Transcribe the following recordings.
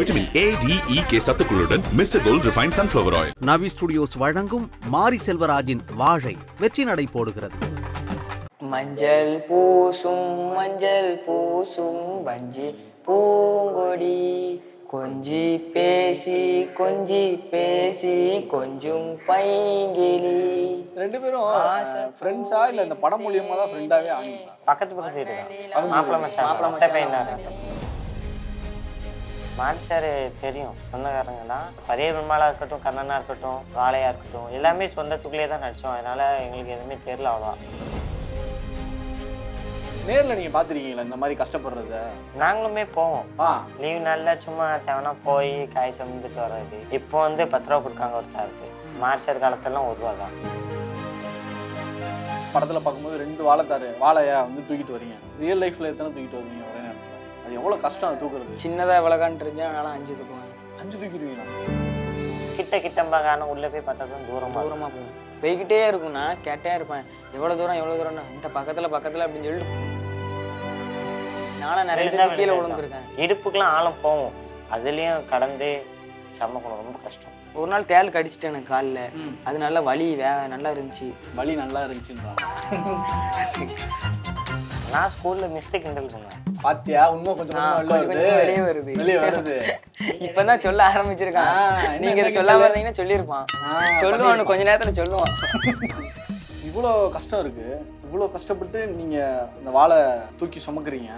Vitamin A, D, E, K, Sattu Kullutan, Mr. Gold Refined Sunflower Oil. Navi Studios வழங்கும் மாரி செல்வராஜின் வாழை வெற்றி நடை போடுகிறது. மஞ்சள் பூசும் வஞ்சி பூங்கொடி கொஞ்சி பேசி கொஞ்சும் பைங்கிலி. ரெண்டு பேரும் ஃப்ரெண்ட்ஸா இல்ல இந்த படம் மூலமா தான் ஃப்ரெண்டாவே ஆனீங்க? பக்கத்து இருக்காங்க. மாப்பிள மச்சான் அத்தை பையனா இருக்காங்க. மாரி சார் தெரியும், சொந்தக்காரங்க தான். பரிய பெருமாளாக இருக்கட்டும், கண்ணனா இருக்கட்டும், வாழையாக இருக்கட்டும், எல்லாமே சொந்தத்துக்குள்ளே தான் நடித்தோம். அதனால் எங்களுக்கு எதுவுமே தெரில அவ்வளோ. நேரில் நீங்கள் பார்த்துருக்கீங்களா இந்த மாதிரி கஷ்டப்படுறத? நாங்களுமே போவோம். லீவ் நாளில் சும்மா தேவைன்னா போய் காய் சமைந்துட்டு வர்றது. இப்போ வந்து 10 ரூபா கொடுக்காங்க ஒரு சாருக்கு. மாரி சார் காலத்திலாம் 1 ரூபா தான். படத்தில் பார்க்கும்போது 2 வாழையா வந்து தூக்கிட்டு வரீங்க. ரியல் லைஃப்பில் எத்தனை தூக்கிட்டு வருவீங்க? அது எவ்வளோ கஷ்டம் அது தூக்குறது. சின்னதாக எவ்வளோக்கான்னு தெரிஞ்சால் அதனால் 5 தூக்குவாங்க. 5 தூக்கிடுவீங்களா? கிட்டம்பாங்க. ஆனால் உள்ளே போய் பார்த்தா தான் தூரமாக போகும். போய்கிட்டே இருக்கும்னா கேட்டே இருப்பேன், எவ்வளோ தூரம்னா இந்த பக்கத்தில் அப்படின்னு சொல்லிட்டு நானும் நிறைய தடவை கீழே விழுந்துருக்கேன். இடுப்புக்கெலாம் ஆழம் போகும், அதுலேயும் கடந்து சமைக்கணும். ரொம்ப கஷ்டம். ஒரு நாள் தேல் கடிச்சிட்டேன் எனக்கு காலில். அது நல்லா நல்லா இருந்துச்சு. வலி நல்லா இருந்துச்சுன்றா. நான் ஸ்கூலில் மிஸ்ஸு கிண்டல் பண்ணுவேன். பாத்தியா உண்மை கொஞ்சம் வெளியே வருது. இப்பதான் சொல்ல ஆரம்பிச்சிருக்கான். நீங்க சொல்லாம இருந்தீங்கன்னா சொல்லியிருப்பான். சொல்லுவான், கொஞ்ச நேரத்துல சொல்லுவான். இவ்வளோ கஷ்டம் இருக்கு, இவ்வளோ கஷ்டப்பட்டு நீங்க இந்த வாழை தூக்கி சுமக்குறீங்க.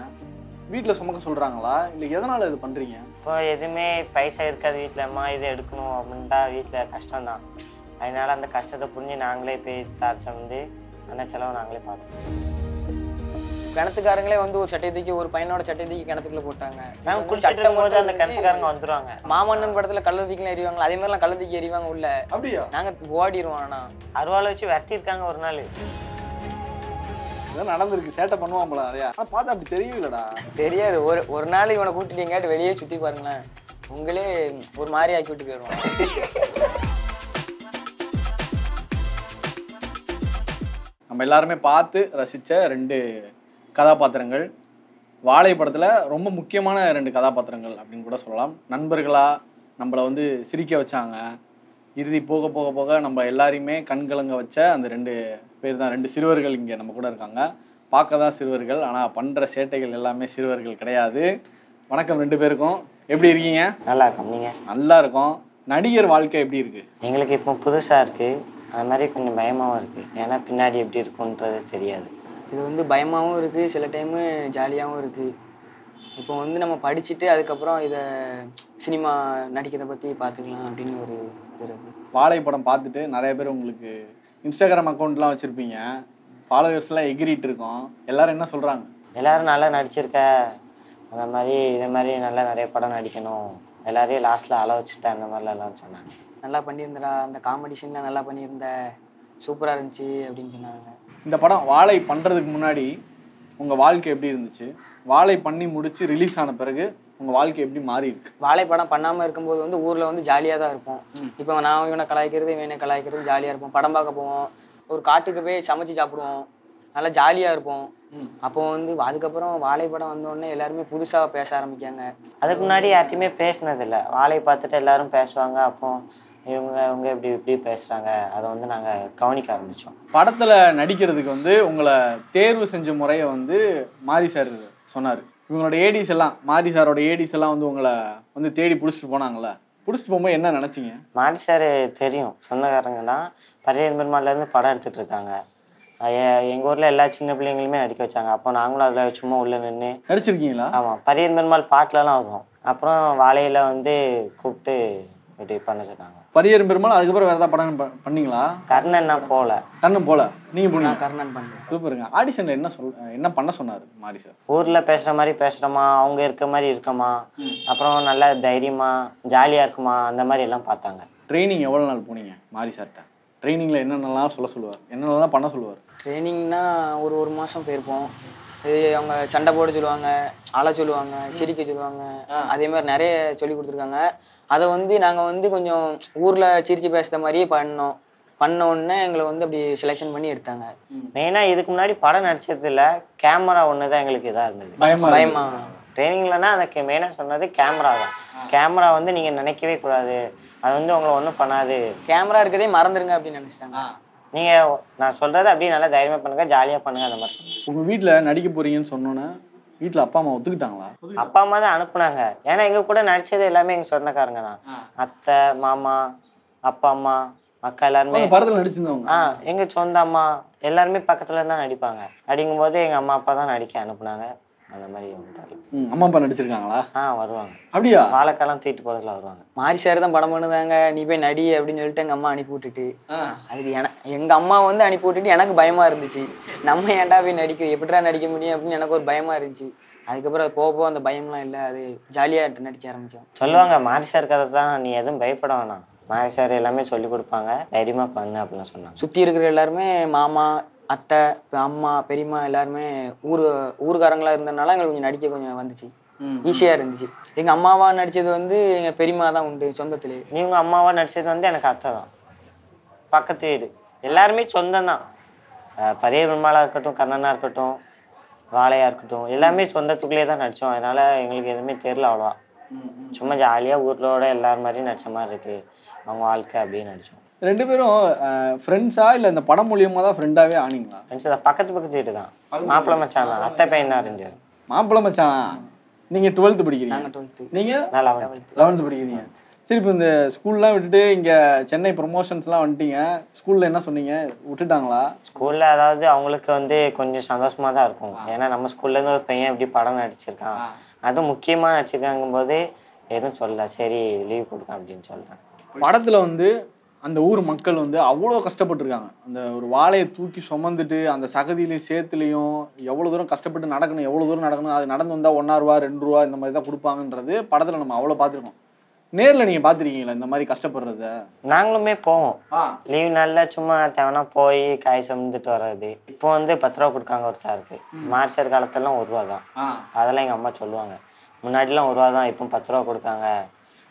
வீட்டில் சுமக்க சொல்றாங்களா இல்லை எதனால இது பண்றீங்க? இப்போ எதுவுமே பைசா இருக்காது வீட்டில். அம்மா இதை எடுக்கணும் அப்படின்ட்டா வீட்டில் கஷ்டம்தான். அதனால அந்த கஷ்டத்தை புரிஞ்சு நாங்களே போய் தார்ச்சம் வந்து அந்த செலவை நாங்களே பார்த்துக்கோம். கிணத்துக்காரங்களே வந்து ஒரு சட்டையை தூக்கி, ஒரு பையனோட சட்டையை தூக்கி கிணத்துக்குள்ள போட்டாங்க. அந்த கிணத்துக்காரங்க வந்துருவாங்க. மாமன்னன் படத்துல கள்ள தூக்கிலாம் எறிவாங்க, அதே மாதிரிலாம் கள்ள தூக்கி எறிவாங்க உள்ள. அப்படியா? நாங்க ஓடிடுவோம். ஆனா அருவாளை வச்சு விரட்டி இருக்காங்க ஒரு நாள். நடந்திருக்கு. சேட்டை பண்ணுவாங்களா? பார்த்தா அப்படி தெரியலடா. தெரியாது. ஒரு நாள் இவனை கூட்டிட்டு எங்காட்டு வெளியே சுத்தி பாருங்களேன், உங்களே ஒரு மாதிரி ஆக்கி விட்டு போயிடுவான். நம்ம எல்லாருமே பார்த்து ரசித்த 2 கதாபாத்திரங்கள். வாழை படத்தில் ரொம்ப முக்கியமான 2 கதாபாத்திரங்கள் அப்படின்னு கூட சொல்லலாம். நண்பர்களாக நம்மளை வந்து சிரிக்க வச்சாங்க. இறுதி போக போக போக நம்ம எல்லாரையுமே கண்கலங்க வச்ச அந்த 2 பேர் தான். 2 சிறுவர்கள் இங்கே நம்ம கூட இருக்காங்க. பார்க்க தான் சிறுவர்கள், ஆனால் பண்ணுற சேட்டைகள் எல்லாமே சிறுவர்கள் கிடையாது. வணக்கம் 2 பேருக்கும். எப்படி இருக்கீங்க? நல்லா இருக்கோம். நீங்கள்? நல்லா இருக்கோம். நடிகர் வாழ்க்கை எப்படி இருக்குது? எங்களுக்கு இப்போ புதுசாக இருக்குது, அது மாதிரி கொஞ்சம் பயமாகவும் இருக்குது. ஏன்னா பின்னாடி எப்படி இருக்குன்றது தெரியாது. இது வந்து பயமாகவும் இருக்குது, சில டைமு ஜாலியாகவும் இருக்குது. இப்போ வந்து நம்ம படிச்சுட்டு அதுக்கப்புறம் இதை சினிமா நடிக்கிறதை பற்றி பார்த்துக்கலாம் அப்படின்னு ஒரு இருக்குது. வாழை படம் பார்த்துட்டு நிறைய பேர் உங்களுக்கு இன்ஸ்டாகிராம் அக்கௌண்ட்லாம் வச்சுருப்பீங்க. ஃபாலோவர்ஸ்லாம் எகிரிட்டு இருக்கோம். எல்லோரும் என்ன சொல்கிறாங்க? எல்லோரும் நல்லா நடிச்சிருக்க, அந்த மாதிரி இதை மாதிரி நல்லா நிறைய படம் நடிக்கணும், எல்லாரையும் லாஸ்ட்டில் அள வச்சுட்டு அந்த மாதிரிலாம் எல்லாம் சொன்னாங்க. நல்லா பண்ணியிருந்தா, அந்த காம்படிஷனில் நல்லா பண்ணியிருந்த, சூப்பராக இருந்துச்சு அப்படின்னு சொன்னாங்க. இந்த படம் வாழை பண்ணுறதுக்கு முன்னாடி உங்கள் வாழ்க்கை எப்படி இருந்துச்சு? வாழை பண்ணி முடித்து ரிலீஸ் ஆன பிறகு உங்கள் வாழ்க்கை எப்படி மாறி இருக்கு? வாழை படம் பண்ணாமல் இருக்கும்போது வந்து ஊரில் வந்து ஜாலியாக தான் இருப்போம். இப்போ நான் இவனை கலாய்க்கிறது ஜாலியாக இருப்போம். படம் பார்க்க போவோம், ஒரு காட்டுக்கு போய் சமைச்சு சாப்பிடுவோம், நல்லா ஜாலியாக இருப்போம். அப்போ வந்து அதுக்கப்புறம் வாழைப்படம் வந்தோடனே எல்லாருமே புதுசாக பேச ஆரம்பிக்காங்க. அதுக்கு முன்னாடி யார்ட்டையுமே பேசினதில்லை. வாழை பார்த்துட்டு எல்லாரும் பேசுவாங்க. அப்போ இவங்க இப்படி பேசுகிறாங்க, அதை வந்து நாங்கள் கவனிக்க ஆரம்பித்தோம். படத்தில் நடிக்கிறதுக்கு வந்து உங்களை தேர்வு செஞ்ச முறையை வந்து மாரி சார் சொன்னார். இவங்களோட ஏடிஸ் எல்லாம், மாரி சாரோட ஏடிஸ் எல்லாம் வந்து உங்களை வந்து தேடி பிடிச்சிட்டு போனாங்களே. பிடிச்சிட்டு போகும்போது என்ன நினச்சிங்க? மாரி சார் தெரியும், சொந்தக்காரங்க தான். பரியன் பெருமாள்லேருந்து படம் எடுத்துகிட்டு இருக்காங்க. எங்கள் ஊரில் எல்லா சின்ன பிள்ளைங்களுமே நடிக்க வச்சாங்க. அப்போ நாங்களும் அதில் சும்மா உள்ளே நின்று நடிச்சிருக்கீங்களா? ஆமாம், பரியன் பெருமாள் பாட்டிலலாம் வருவோம். அப்புறம் வாழையில் வந்து கூப்பிட்டு இப்படி பண்ண சொன்னாங்க. பரியன் பெருமாள் அதுக்கப்புறம் வேறு ஏதாவது படம் பண்ணிங்களா? கர்ணன் நான் போகல. கர்ணன் போகல? நீங்கள் போனீங்க? கர்ணன் பண்ணேன். சூப்பருங்க. ஆடிஷனில் என்ன பண்ண சொன்னார் மாரி சார்? ஊரில் பேசுகிற மாதிரி பேசுகிறோமா, அவங்க இருக்க மாதிரி இருக்கமா, அப்புறம் நல்லா தைரியமாக ஜாலியாக இருக்குமா, அந்த மாதிரி எல்லாம் பார்த்தாங்க. ட்ரைனிங் எவ்வளோ நாள் போனீங்க மாரி சார்கிட்ட? ட்ரைனிங்கில் என்னென்னலாம் சொல்ல சொல்லுவார், என்னென்னலாம் பண்ண சொல்லுவார்? ட்ரைனிங்னா ஒரு மாதம் போயிருப்போம். அவங்க சண்டை போட சொல்லுவாங்க, அழ சொல்லுவாங்க, சிரிக்க சொல்லுவாங்க, அதே மாதிரி நிறைய சொல்லி கொடுத்துருக்காங்க. அதை வந்து நாங்கள் வந்து கொஞ்சம் ஊரில் சிரித்து பேசுகிற மாதிரியே பண்ண உடனே எங்களை வந்து அப்படி செலெக்ஷன் பண்ணி எடுத்தாங்க. மெயினாக இதுக்கு முன்னாடி படம் நடிச்சதில்லை, கேமரா ஒன்று தான் எங்களுக்கு இதாக இருந்தது. பயமா ட்ரைனிங்லனா அதுக்கு மெயினாக சொன்னது கேமரா தான். கேமரா வந்து நீங்கள் நினைக்கவே கூடாது, அது வந்து உங்களை ஒன்றும் பண்ணாது, கேமரா இருக்கிறதே மறந்துடுங்க அப்படின்னு நினச்சிட்டாங்க. நீங்கள் நான் சொல்கிறது அப்படியே நல்லா தைரியமாக பண்ணுங்கள், ஜாலியாக பண்ணுங்கள் அந்த மாதிரி. உங்கள் வீட்டில் நடிக்க போகிறீங்கன்னு சொன்னோன்னே வீட்டில் அப்பா அம்மா ஒத்துக்கிட்டாங்களா? அப்பா அம்மா தான் அனுப்புனாங்க, ஏன்னா எங்கள் கூட நடித்தது எல்லாமே எங்கள் சொந்தக்காரங்க தான், அத்தை மாமா அப்பா அம்மா அக்கா எல்லாருமே படத்தில் நடிச்சிருந்தவங்க. எங்கள் சொந்த அம்மா எல்லாருமே பக்கத்துல தான் நடிப்பாங்க, நடிக்கும் போது எங்கள் அம்மா அப்பா தான் நடிக்க அனுப்புனாங்க. அந்த மாதிரி அம்மா அப்பா நடிச்சிருக்காங்களா? வருவாங்க. அப்படியா? வாழைக்காலம் தூக்கிட்டு போகிறதுல வருவாங்க. மாரி சார் தான் படம் பண்ணுதாங்க, நீ போய் நடி அப்படின்னு சொல்லிட்டு எங்கள் அம்மா அனுப்பி விட்டுட்டு, அதுக்கு எங்கள் அம்மா வந்து அனுப்பி விட்டுட்டு எனக்கு பயமாக இருந்துச்சு, நம்ம ஏன்டா போய் நடிக்க எப்படிடா நடிக்க முடியும் அப்படின்னு எனக்கு ஒரு பயமாக இருந்துச்சு. அதுக்கப்புறம் அது போக போக அந்த பயம்லாம் இல்லை, அது ஜாலியாக நடிக்க ஆரம்பித்தோம். சொல்லுவாங்க மாரி சார் கதை தான், நீ எதுவும் பயப்பட வேணாம், மாரி சார் எல்லாமே சொல்லி கொடுப்பாங்க, தைரியமாக பண்ணு அப்படின்னு சொன்னாங்க. சுற்றி இருக்கிற எல்லாருமே மாமா அத்தை அம்மா பெரியம்மா எல்லாருமே ஊருக்காரங்களாக இருந்ததுனால எங்களுக்கு கொஞ்சம் நடிக்க கொஞ்சம் வந்துச்சு, ஈஸியாக இருந்துச்சு. எங்கள் அம்மாவாக நடித்தது வந்து எங்கள் பெரியம்மா தான் உண்டு சொந்தத்திலே. நீங்கள் அம்மாவாக நடித்தது வந்து எனக்கு அத்தை தான், பக்கத்து வீடு எல்லாருமே சொந்தம் தான், பரிய பெருமாளாக இருக்கட்டும் கண்ணனாக இருக்கட்டும் வாழையாக இருக்கட்டும் எல்லாமே சொந்தத்துக்குள்ளேயே தான் நடித்தோம். அதனால் எங்களுக்கு எதுவுமே தெரில அவ்வளோவா, சும்மா ஜாலியாக ஊர்லோட எல்லார் மாதிரியும் நடித்த மாதிரி இருக்குது அவங்க வாழ்க்கை அப்படின்னு நடித்தோம். ரெண்டு பேரும் ஃப்ரெண்ட்ஸா இல்லை இந்த படம் மூலியமாக தான் ஃப்ரெண்டாகவே ஆனீங்களா? ஃப்ரெண்ட்ஸ் தான், பக்கத்து பக்கத்து வீட்டு தான், மாப்பிள்ளை மச்சான் தான், அத்தை பையன் தான் ரெண்டு பேரும். மாப்பிள்ளை மச்சான். நீங்கள் 12th படிக்கிறீங்க? நாங்கள் 12th. நீங்கள் 11th படிக்கிறீங்க. சரி, இப்போ இந்த ஸ்கூல்லாம் விட்டுட்டு இங்கே சென்னை ப்ரொமோஷன்ஸ்லாம் வந்துட்டீங்க, ஸ்கூலில் என்ன சொன்னீங்க, விட்டுட்டாங்களா? ஸ்கூலில் அதாவது அவங்களுக்கு வந்து கொஞ்சம் சந்தோஷமாக தான் இருக்கும், ஏன்னா நம்ம ஸ்கூல்லேருந்து ஒரு பையன் எப்படி படம் நடிச்சிருக்கான், அதுவும் முக்கியமாக நடிச்சிருக்காங்கும் போது எதுவும் சொல்லலை, சரி லீவ் கொடுக்க அப்படின்னு சொல்கிறேன். படத்தில் வந்து அந்த ஊர் மக்கள் வந்து அவ்வளோ கஷ்டப்பட்டுருக்காங்க, அந்த ஒரு வாழையை தூக்கி சுமந்துட்டு அந்த சகதியிலையும் சேத்துலையும் எவ்வளோ தூரம் கஷ்டப்பட்டு நடக்கணும், எவ்வளோ தூரம் நடக்கணும், அது நடந்து வந்தால் 1 ரூபா 2 ரூபா இந்த மாதிரி தான் கொடுப்பாங்கன்றது படத்தில் நம்ம அவ்வளோ பார்த்துருக்கோம். நேரில் நீங்கள் பார்த்துருக்கீங்களா இந்த மாதிரி கஷ்டப்படுறத? நாங்களுமே போவோம் லீவ் நாளில், சும்மா தேவைன்னா போய் காய் சமந்துட்டு வர்றது. இப்போ வந்து 10 ரூபா கொடுக்காங்க ஒரு சாருக்கு, மார்ச்சர் காலத்துலாம் 1 ரூபா தான், அதெல்லாம் எங்கள் அம்மா சொல்லுவாங்க, முன்னாடிலாம் 1 ரூபா தான் இப்போ 10 ரூபா கொடுக்காங்க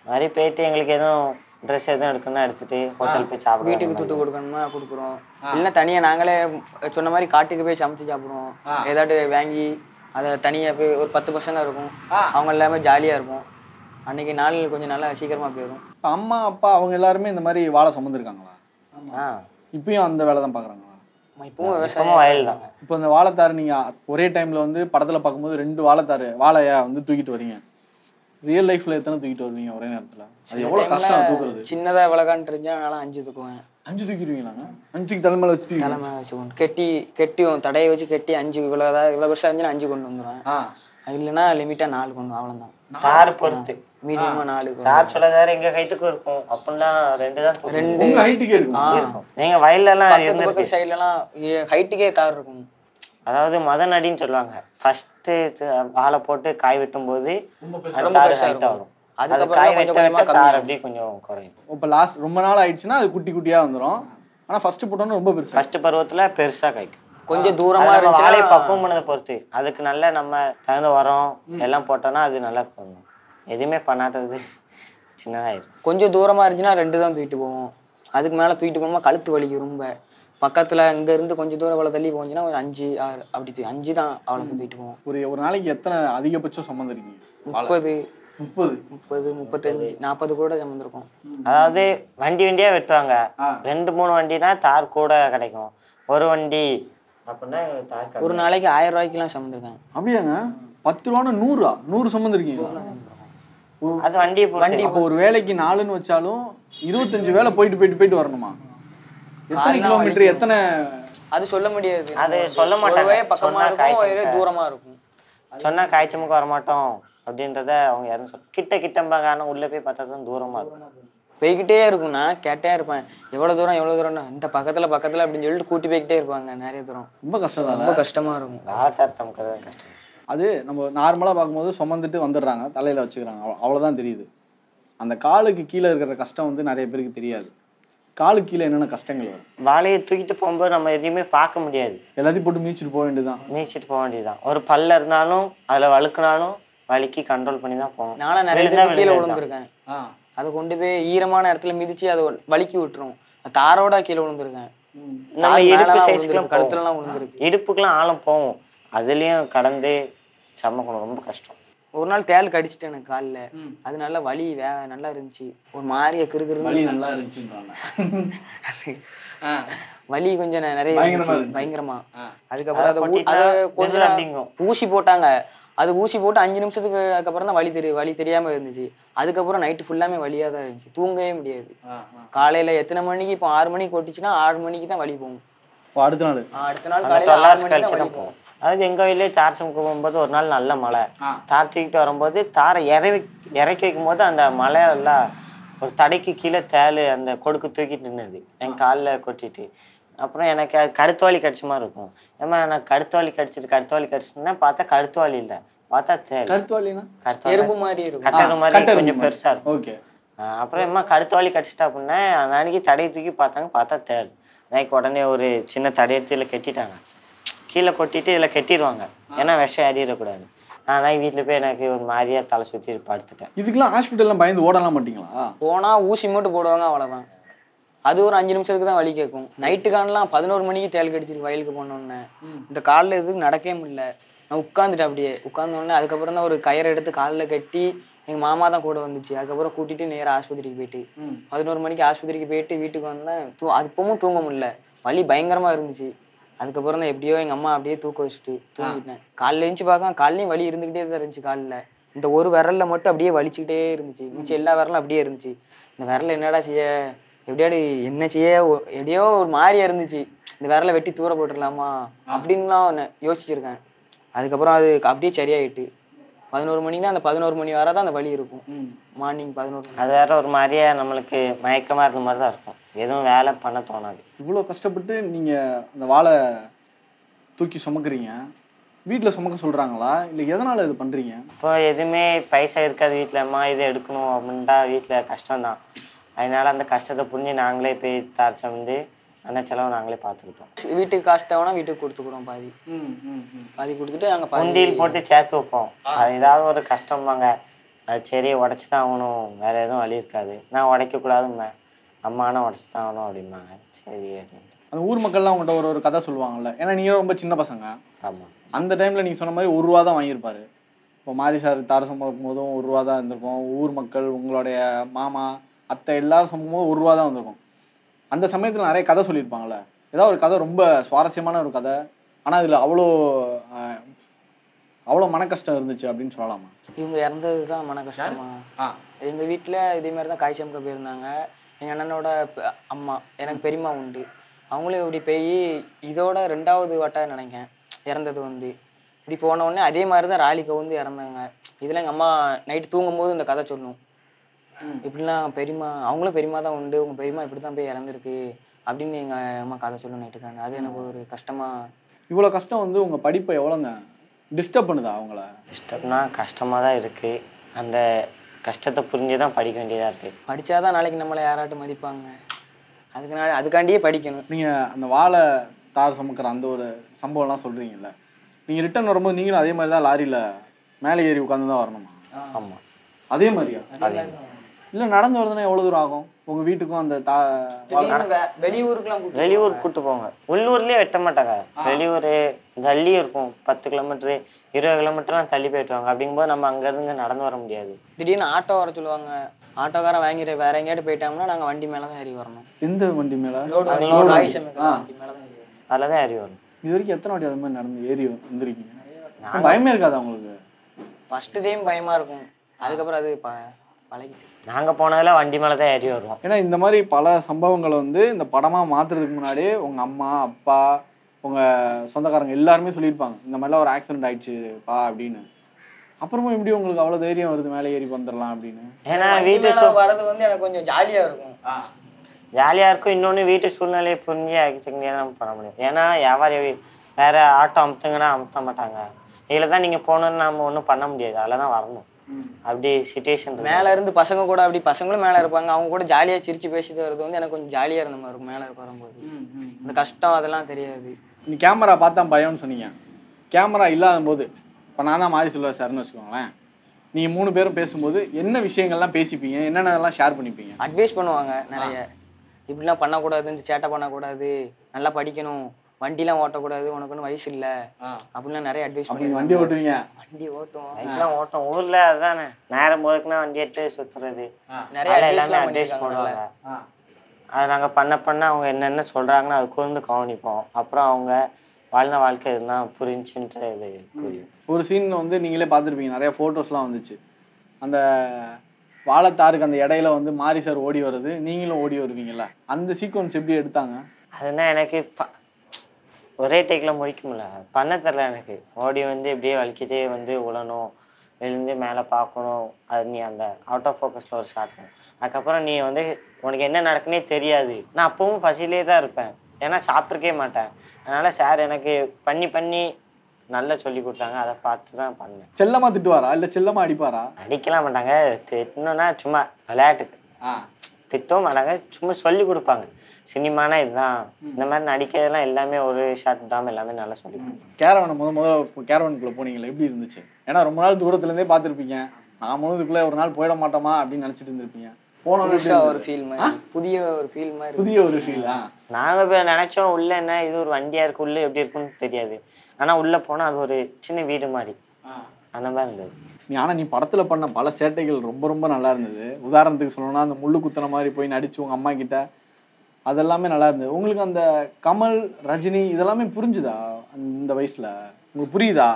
மாதிரி போயிட்டு எங்களுக்கு எதுவும் ட்ரெஸ் எதுவும் எடுக்கணும்னா எடுத்துட்டு ஹோட்டல் போய் சாப்பிடுவோம், வீட்டுக்கு துட்டு கொடுக்கணும்னா கொடுக்குறோம், இல்லைன்னா தனியாக நாங்களே சொன்ன மாதிரி காட்டுக்கு போய் சமைச்சு சாப்பிடுவோம், ஏதாட்டு வாங்கி அதை தனியாக போய் ஒரு 10 பசங்க இருக்கும், அவங்க எல்லாமே ஜாலியாக இருக்கும், அன்றைக்கி நாள் கொஞ்சம் நல்லா சீக்கிரமாக போயிடும். இப்போ அம்மா அப்பா அவங்க எல்லாருமே இந்த மாதிரி வாழை சுமந்துருக்காங்களா? இப்பயும் அந்த வேலை தான் பார்க்குறாங்களா? இப்போவும் விவசாயமும் வயல் தான். இப்போ இந்த வாழைத்தாறு நீங்கள் ஒரே டைமில் வந்து படத்தில் பார்க்கும்போது 2 வாழையா வந்து தூக்கிட்டு வரீங்க, ரியல் லைஃப்ல எத்தனை தூக்கிட்டு வருவீங்க ஒரே நேரத்தில்? அது எவ்வளோ கஷ்டம் தூக்குறது. சின்னதாக விளக்கான்னு இருந்தால் அதனால 5 தூக்குவேன். 5 தூக்கிடுவீங்களாங்க? 5 தலைமையில வச்சு கெட்டி தடையை வச்சு கெட்டி 5 இவ்வளோ பெருசாக இருந்துச்சுன்னா 5 கொண்டு வந்துடுவேன், இல்லைன்னா லிமிட்டாக 4 கொண்டு அவ்வளோதான். தார் பொறுத்து மீடியமாக 4 தார் சொல்லதாரு எங்கள் ஹைட்டுக்கு இருக்கும், அப்படிலாம் 2 தான் 2 ஹைட்டுக்கே இருக்கும். எங்கள் வயல்லாம் சைட்லலாம் ஹைட்டுக்கே தார் இருக்கும், அதாவது மதன் அடின்னு சொல்லுவாங்க, ஃபர்ஸ்ட்டு வாழை போட்டு காய் வெட்டும் போது தார் ஹைட்டாக வரும், அது காய் வெட்ட தார் அப்படியே கொஞ்சம் குறையும். இப்போ லாஸ்ட் ரொம்ப நாள் ஆயிடுச்சுன்னா அது குட்டி குட்டியாக வந்துடும், ஆனால் ஃபர்ஸ்ட்டு போட்டோன்னு ரொம்ப பெருசு, ஃபர்ஸ்ட் பருவத்தில் பெருசாக காய்க்கும். கொஞ்சம் தூரமாக இருந்துச்சு வாழையை பக்குவம் பண்ணதை பொறுத்து, அதுக்கு நல்லா நம்ம தகுந்த உரம் எல்லாம் போட்டோம்னா அது நல்லா பண்ணும், எதுவுமே பண்ணாட்டது சின்னதாகிடும். கொஞ்சம் தூரமாக இருந்துச்சுன்னா 2 தான் தூக்கிட்டு போவோம், அதுக்கு மேலே தூக்கிட்டு போனோம்னா கழுத்து வலிக்கு ரொம்ப, பக்கத்தில் இங்கேருந்து கொஞ்சம் தூரம் அவ்வளோ தள்ளி போச்சுன்னா 5 6 அப்படி 5 தான் அவ்வளோ தூக்கிட்டு போவோம். ஒரு நாளைக்கு எத்தனை அதிகபட்சம் சுமந்துருக்கீங்க? 30 35 40 கூட சுமந்துருக்கோம். அதாவது வண்டியாக வெட்டுவாங்க, 2 3 வண்டினா தார் கூட கிடைக்கும், ஒரு வண்டி அப்படின்னா ஒரு நாளைக்கு 1000 ரூபாய்க்குலாம் சுமந்துருக்கேன். அப்படியாங்க? 10 ரூபான்னு 100 100 சுமந்துருக்கீங்க. அது வண்டி இப்போ ஒரு வேலைக்கு 4ன்னு வச்சாலும் 25 வேலை போயிட்டு வரணுமா? எத்தனை கிலோமீட்டர் எத்தனை அது சொல்ல முடியாது, அது சொல்ல மாட்டாங்க, பக்கமா இருக்கும் தூரமா இருக்கும், சொன்னா காய்ச்சமுக்கு வரமாட்டோம் அப்படின்றத அவங்க யாரும் சொல்ல கிட்டம்பாங்க, ஆனால் உள்ள போய் பார்த்தா தான் தூரமா இருக்கும். போய்கிட்டே இருக்கும், நான் கேட்டே இருப்பேன் எவ்வளோ தூரம்னா இந்த பக்கத்தில் அப்படின்னு சொல்லிட்டு கூட்டி போய்கிட்டே இருப்பாங்க, நிறைய தூரம் ரொம்ப கஷ்டம், ரொம்ப கஷ்டமா இருக்கும். வாழைத்தார் சமைக்கிறது கஷ்டம், அது நம்ம நார்மலாக பார்க்கும்போது சுமந்துட்டு வந்துடுறாங்க தலையில வச்சுக்கிறாங்க அவ்வளோதான் தெரியுது, அந்த காலுக்கு கீழே இருக்கிற கஷ்டம் வந்து நிறைய பேருக்கு தெரியாது. காலு கீழே என்னென்ன கஷ்டங்கள் வரும்? வாழையை தூக்கிட்டு போகும்போது நம்ம எதையுமே பார்க்க முடியாது, எல்லாத்தையும் போட்டு மீச்சிட்டு போக வேண்டியதுதான். ஒரு பல்ல இருந்தாலும் அதில் வழுக்கினாலும் வலிக்கு கண்ட்ரோல் பண்ணி தான் போகணும். நானும் நிறைய கீழே விழுந்திருக்கேன், அதை கொண்டு போய் ஈரமான இடத்துல மிதிச்சு அதை வலிக்கி விட்டுரும், தாரோட கீழே விழுந்திருக்கேன், கழுத்துலாம் விழுந்திருக்கு, இடுப்புக்கெல்லாம் ஆழம் போகும், அதுலேயும் கடந்து சமைக்கணும், ரொம்ப கஷ்டம். ஒரு நாள் தேல் கடிச்சிட்டேன் எனக்கு காலில், அது நல்லா வலி நல்லா இருந்துச்சு, ஒரு மாதிரியா கிறுகிறுன்னு வலி கொஞ்சம் நிறைய பயங்கரமா. அதுக்கப்புறம் அதை கொஞ்சம் ஊசி போட்டாங்க, அது ஊசி போட்டு 5 நிமிஷத்துக்கு அதுக்கப்புறம் தான் வலி தெரியாம இருந்துச்சு. அதுக்கப்புறம் நைட்டு ஃபுல்லாமே வலியா தான் இருந்துச்சு, தூங்கவே முடியாது. காலையில எத்தனை மணிக்கு, இப்போ 6 மணிக்கு கொட்டிச்சுன்னா 6 மணிக்கு தான் வலி போகும். அடுத்த நாள் காலையில போகும். அதாவது எங்கள் வீட்லேயே தார் சமைக்க போகும்போது ஒரு நாள் நல்ல மழை, தார் தூக்கிட்டு வரும்போது தாரை இறக்கி வைக்கும் போது அந்த மழையெல்லாம் ஒரு தடைக்கு கீழே தேள் அந்த கொடுக்கு தூக்கிட்டு நின்றுது, என் காலில் கொட்டிட்டு. அப்புறம் எனக்கு அது கடுத்தவாளி கடிச்ச மாதிரி இருக்கும். ஏமா எனக்கு கடுத்தவாளி கடிச்சிட்டுன்னா பார்த்தா கடுத்தவாளி இல்லை, பார்த்தா தேள். கட்டரு மாதிரி கொஞ்சம் பெருசாக இருக்கும். அப்புறம் ஏமா கடுத்தவாளி கடிச்சிட்டா அப்படின்னா அந்த அன்னைக்கு தடையை தூக்கி பார்த்தாங்க, பார்த்தா தேள். எனக்கு உடனே ஒரு சின்ன தடையெடுத்துல கட்டிட்டாங்க, கீழே கொட்டிட்டு இதில் கட்டிடுவாங்க, ஏன்னா விஷம் ஏறிடக்கூடாது. நான் வீட்டில் போய் எனக்கு ஒரு மாதிரியா தலை சுற்றி படுத்துட்டேன். இதுக்கெல்லாம் ஹாஸ்பிட்டலில் பயந்து ஓடலாம் மாட்டிங்களா? போனால் ஊசி மட்டும் போடுவாங்க, அவ்வளோதான். அது ஒரு 5 நிமிஷத்துக்கு தான் வலி கேட்கும். நைட்டுக்கானலாம் 11 மணிக்கு தேல் கடிச்சிருக்கு வயலுக்கு போனோடனே. இந்த காலில் எதுக்கு நடக்கவே முடியல, நான் உட்காந்துட்டேன். அப்படியே உட்காந்தோடனே அதுக்கப்புறம் தான் ஒரு கயிறை எடுத்து காலில் கட்டி, எங்கள் மாமா தான் கூட வந்துச்சு. அதுக்கப்புறம் கூட்டிகிட்டு நேராக ஆஸ்பத்திரிக்கு போயிட்டு 11 மணிக்கு ஆஸ்பத்திரிக்கு போயிட்டு வீட்டுக்கு வந்தேன். அதுப்பவும் தூங்க முடியல, வலி பயங்கரமாக இருந்துச்சு. அதுக்கப்புறம் தான் எப்படியோ எங்கள் அம்மா அப்படியே தூக்க வச்சுட்டு தூங்கிட்டேன். காலில் எழுந்துச்சு பார்க்க காலையும் வலி இருந்துக்கிட்டே தான் இருந்துச்சு. காலில் இந்த ஒரு விரலில் மட்டும் அப்படியே வலிச்சுக்கிட்டே இருந்துச்சு, மிச்சம் எல்லா விரலும் அப்படியே இருந்துச்சு. இந்த விரலை என்னடா செய்ய, எப்படியோ ஒரு மாதிரியா இருந்துச்சு. இந்த விரலை வெட்டி தூர போட்டுடலாமா அப்படின்லாம் யோசிச்சிருக்கேன். அதுக்கப்புறம் அது அப்படியே சரியாயிட்டு 11 மணிக்குன்னா அந்த 11 மணி வரை தான் அந்த வலி இருக்கும். மார்னிங் 11 மணி அது வேற ஒரு மாதிரியா நம்மளுக்கு மயக்கமாக இருந்த மாதிரி தான் இருக்கும், எதுவும் வேலை பண்ண தோணாது. இவ்வளோ கஷ்டப்பட்டு நீங்கள் இந்த வாழை தூக்கி சுமக்குறீங்க, வீட்டில் சுமக்க சொல்கிறாங்களா இல்லை எதனால் இது பண்ணுறீங்க? இப்போ எதுவுமே பைசா இருக்காது வீட்டிலம்மா, இது எடுக்கணும் அப்படின்ட்டா வீட்டில் கஷ்டம்தான். அதனால் அந்த கஷ்டத்தை புரிஞ்சு நாங்களே போய் தரைச்ச வந்து அந்த செலவை நாங்களே பார்த்துக்கிட்டோம். வீட்டுக்கு காசு தேவைன்னா வீட்டுக்கு கொடுத்துக்கிட்டோம், பாதி கொடுத்துட்டு நாங்கள் பண்டியில் போட்டு சேர்த்து வைப்போம். அது ஏதாவது ஒரு கஷ்டம்பாங்க, அது சரி உடச்சி தான் ஆகணும், வேறு எதுவும் வழி இருக்காது. நான் உடைக்கக்கூடாதுமே, அம்மானா உடச்சி தான் ஆகணும் அப்படிம்பாங்க. சரி அப்படின்ட்டு அந்த ஊர் மக்கள்லாம் அவங்கள்ட்ட ஒரு ஒரு கதை சொல்லுவாங்கள்ல, ஏன்னா நீங்கள் ரொம்ப சின்ன பசங்க. ஆமாம், அந்த டைமில் நீங்கள் சொன்ன மாதிரி 1 ரூபா தான் வாங்கியிருப்பாரு. இப்போ மாரி சார் தார சம்பவம் போதும் 1 ரூபா தான் இருந்திருக்கும், ஊர் மக்கள் உங்களுடைய மாமா அத்தை எல்லாரும் சம்பவமும் 1 ரூபா தான் வந்திருக்கும். அந்த சமயத்தில் நிறைய கதை சொல்லியிருப்பாங்கள்ல, ஏதாவது ஒரு கதை ரொம்ப சுவாரஸ்யமான ஒரு கதை, ஆனால் இதில் அவ்வளோ மன கஷ்டம் இருந்துச்சு அப்படின்னு சொல்லலாமா? இவங்க இறந்தது தான் மன கஷ்டமா? எங்கள் வீட்டில் இதே மாதிரி தான் காய்ச்சமுக்க போயிருந்தாங்க. எங்கள் அண்ணனோட அம்மா, எனக்கு பெரியம்மா உண்டு, அவங்களும் இப்படி போய் இதோட 2வது வாட்டாக நினைக்கேன் இறந்தது வந்து. இப்படி போனவுடனே அதே மாதிரி தான் ராலிக்கு வந்து இறந்தாங்க. இதில் எங்கள் அம்மா நைட்டு தூங்கும்போது இந்த கதை சொல்லும், இப்படிலாம் பெரியம்மா, அவங்களும் பெரியம்மா தான் உண்டு, உங்கள் பெரியம்மா இப்படி தான் போய் இறந்துருக்கு அப்படின்னு எங்கள் அம்மா கதை சொல்லும் நைட்டுக்கான. அது எனக்கு ஒரு கஷ்டமாக. இவ்வளோ கஷ்டம் வந்து உங்கள் படிப்பை எவ்வளோங்க டிஸ்டர்ப் பண்ணுதா அவங்கள? டிஸ்டர்ப்னா கஷ்டமாக தான் இருக்குது, அந்த கஷ்டத்தை புரிஞ்சு தான் படிக்க வேண்டியதாக இருக்குது. படித்தா தான் நாளைக்கு நம்மளை யாராட்டும் மதிப்பாங்க, அதுக்காண்டியே படிக்கணும். நீங்கள் அந்த வாழை தார் சுமக்கிற அந்த ஒரு சம்பவம்லாம் சொல்கிறீங்கல்ல, நீங்கள் ரிட்டர்ன் வரும்போது நீங்களும் அதே மாதிரி தான் லாரியில் மேலே ஏறி உட்காந்து தான் வரணுமா? ஆமாம். அதே மாதிரியா? இல்லை, நடந்து வருதுன்னா எவ்வளோ தூரம் ஆகும் உங்கள் வீட்டுக்கும்? அந்த வெளியூருக்குலாம் வெளியூர் கூப்பிட்டு போங்க, உள்ளூர்லேயே வெட்ட மாட்டாங்க. வெளியூர் தள்ளி இருக்கும், 10 கிலோமீட்டரு 20 கிலோமீட்டர்லாம் தள்ளி போயிட்டுவாங்க. அப்படிங்கும்போது நம்ம அங்கேருந்து நடந்து வர முடியாது. திடீர்னு ஆட்டோ வர சொல்லுவாங்க, ஆட்டோக்காரன் வாங்கிட்டு வேற எங்கேயாட்டு போயிட்டோம்னா நாங்கள் வண்டி மேலே தான் ஏறி வரணும். எந்த வண்டி மேலே? அதில் தான் ஏறி வரணும். இது வரைக்கும் எத்தனை வாட்டி அது மாதிரி நடந்து ஏறி வந்துருக்கீங்க? பயமே இருக்காது அவங்களுக்கு? ஃபர்ஸ்ட் டைம் பயமாக இருக்கும், அதுக்கப்புறம் அது பழகிட்டு. நாங்கள் போனதெல்லாம் வண்டி மேலே தான் ஏறி வருவோம். ஏன்னா இந்த மாதிரி பல சம்பவங்களை வந்து இந்த படமாக மாற்றுறதுக்கு முன்னாடியே உங்கள் அம்மா அப்பா உங்கள் சொந்தக்காரங்க எல்லாருமே சொல்லியிருப்பாங்க, இந்த மாதிரிலாம் ஒரு ஆக்சிடென்ட் ஆயிடுச்சுப்பா அப்படின்னு. அப்புறமா எப்படி உங்களுக்கு அவ்வளோ தைரியம் வருது மேலே ஏறி வந்துடலாம் அப்படின்னு? ஏன்னா வீட்டு வரது வந்து எனக்கு கொஞ்சம் ஜாலியாக இருக்கும். ஜாலியாக இருக்கும். இன்னொன்று வீட்டு சூழ்நிலையை புரிஞ்சு ஆக்சிடென்ட் நம்ம பண்ண முடியும். ஏன்னா யாரும் வேறு ஆட்டோ அமுத்துங்கன்னா அமுத்த மாட்டாங்க. இதில் தான் நீங்கள் போகணுன்னு நம்ம ஒன்றும் பண்ண முடியாது, அதில் தான் வரணும். அப்படி சிச்சுவேஷன். மேலே இருந்து பசங்க கூட, அப்படி பசங்களும் மேலே இருப்பாங்க, அவங்க கூட ஜாலியாக சிரித்து பேசிட்டு வர்றது வந்து எனக்கு கொஞ்சம் ஜாலியாக இருந்த மாதிரி இருக்கும். மேலே வரும்போது இந்த கஷ்டம் அதெல்லாம் தெரியாது. நீ கேமரா பார்த்தா பயம்னு சொன்னீங்க, கேமரா இல்லாத போது இப்போ நான் தான் மாரி செல்வராஜ் சார்னு வச்சுக்கோங்களேன், நீங்கள் 3 பேரும் பேசும்போது என்ன விஷயங்கள்லாம் பேசிப்பீங்க, என்னென்னலாம் ஷேர் பண்ணிப்பீங்க? அட்வைஸ் பண்ணுவாங்க நிறைய, இப்படிலாம் பண்ணக்கூடாது, இந்த சேட்டை பண்ணக்கூடாது, நல்லா படிக்கணும், வண்டிலாம் ஓட்டக்கூடாது, உனக்கு ஒன்றும் வயசு இல்லை அப்படின்லாம் நிறைய அட்வைஸ் பண்ணி. வண்டி ஓட்டுவீங்க? வண்டி ஓட்டும், பைக்லாம் ஓட்டும். ஊரில் அதுதானே, நேரம் போதுக்குன்னா வண்டி எடுத்து சுற்றுறது, நிறைய எல்லாமே அட்வைஸ் பண்ணுவாங்க. அது நாங்கள் பண்ண பண்ண அவங்க என்னென்ன சொல்கிறாங்கன்னா அது கூர்ந்து கவனிப்போம். அப்புறம் அவங்க வாழ்ந்த வாழ்க்கை இதுதான் புரிஞ்சுன்ற இது புரியும். ஒரு சீன் வந்து நீங்களே பார்த்துருப்பீங்க, நிறையா ஃபோட்டோஸ்லாம் வந்துச்சு. அந்த வாழைத்தாருக்கு அந்த இடையில வந்து மாரி சார் ஓடி வருது, நீங்களும் ஓடி வருவீங்களா? அந்த சீக்வன்ஸ் எப்படி எடுத்தாங்க? அதுனா எனக்கு ஒரே டேக்கில் முடிக்க முடியல, பண்ண தெரில. எனக்கு ஓடி வந்து எப்படியே வலிக்கிட்டே வந்து உழணும், எழுந்து மேலே பார்க்கணும். அது நீ அந்த அவுட் ஆஃப் ஃபோக்கஸில் ஒரு ஷாட் பண்ண, அதுக்கப்புறம் நீ வந்து உனக்கு என்ன நடக்குன்னே தெரியாது. நான் அப்பவும் பசியிலே தான் இருப்பேன், ஏன்னா சாப்பிட்ருக்கே மாட்டேன். அதனால் சார் எனக்கு பண்ணி பண்ணி நல்லா சொல்லி கொடுத்தாங்க, அதை பார்த்து தான் பண்ணேன். செல்லமா திட்டுவாரா இல்லை செல்லமா அடிப்பாரா? அடிக்கலாம் மாட்டாங்க, திட்டணும்னா சும்மா விளையாட்டுக்கு திட்டவும் மாட்டாங்க, சும்மா சொல்லி கொடுப்பாங்க. சினிமானா இதுதான், இந்த மாதிரி நடிக்கிறதுலாம் எல்லாமே ஒரு ஷார்ட் விடாமல் எல்லாமே நல்லா சொல்லி கொடுப்பாங்க. கேரவனை முதல்ல கேரவனுக்குள்ளே போனீங்களா, எப்படி இருந்துச்சு? ஏன்னா ரொம்ப நாள் தூரத்துலேருந்தே பார்த்துருப்பீங்க, நான் முழுதுக்குள்ளே ஒரு நாள் போயிட மாட்டோமா அப்படின்னு நினச்சிட்டு இருந்திருப்பீங்க. போன ஒரு ஃபீல் மாதிரி, புதிய ஒரு ஃபீல் மாதிரி, புதிய ஒரு ஃபீலா? நாங்கள் இப்போ நினச்சோம் உள்ள என்ன இது ஒரு வண்டியாக இருக்குது, உள்ளே எப்படி இருக்குன்னு தெரியாது. ஆனால் உள்ளே போனால் அது ஒரு சின்ன வீடு மாதிரி, அந்த மாதிரி இருந்தது. நீ ஆனால் நீ படத்தில் பண்ண பல சேட்டைகள் ரொம்ப ரொம்ப நல்லா இருந்தது. உதாரணத்துக்கு சொல்லணும்னா அந்த முள்ளு குத்துன மாதிரி போய் நடிச்சு உங்கள் அம்மா கிட்ட, அதெல்லாமே நல்லா இருந்தது. உங்களுக்கு அந்த கமல் ரஜினி இதெல்லாமே புரிஞ்சுதா இந்த வயசில்? உங்களுக்கு புரியுதா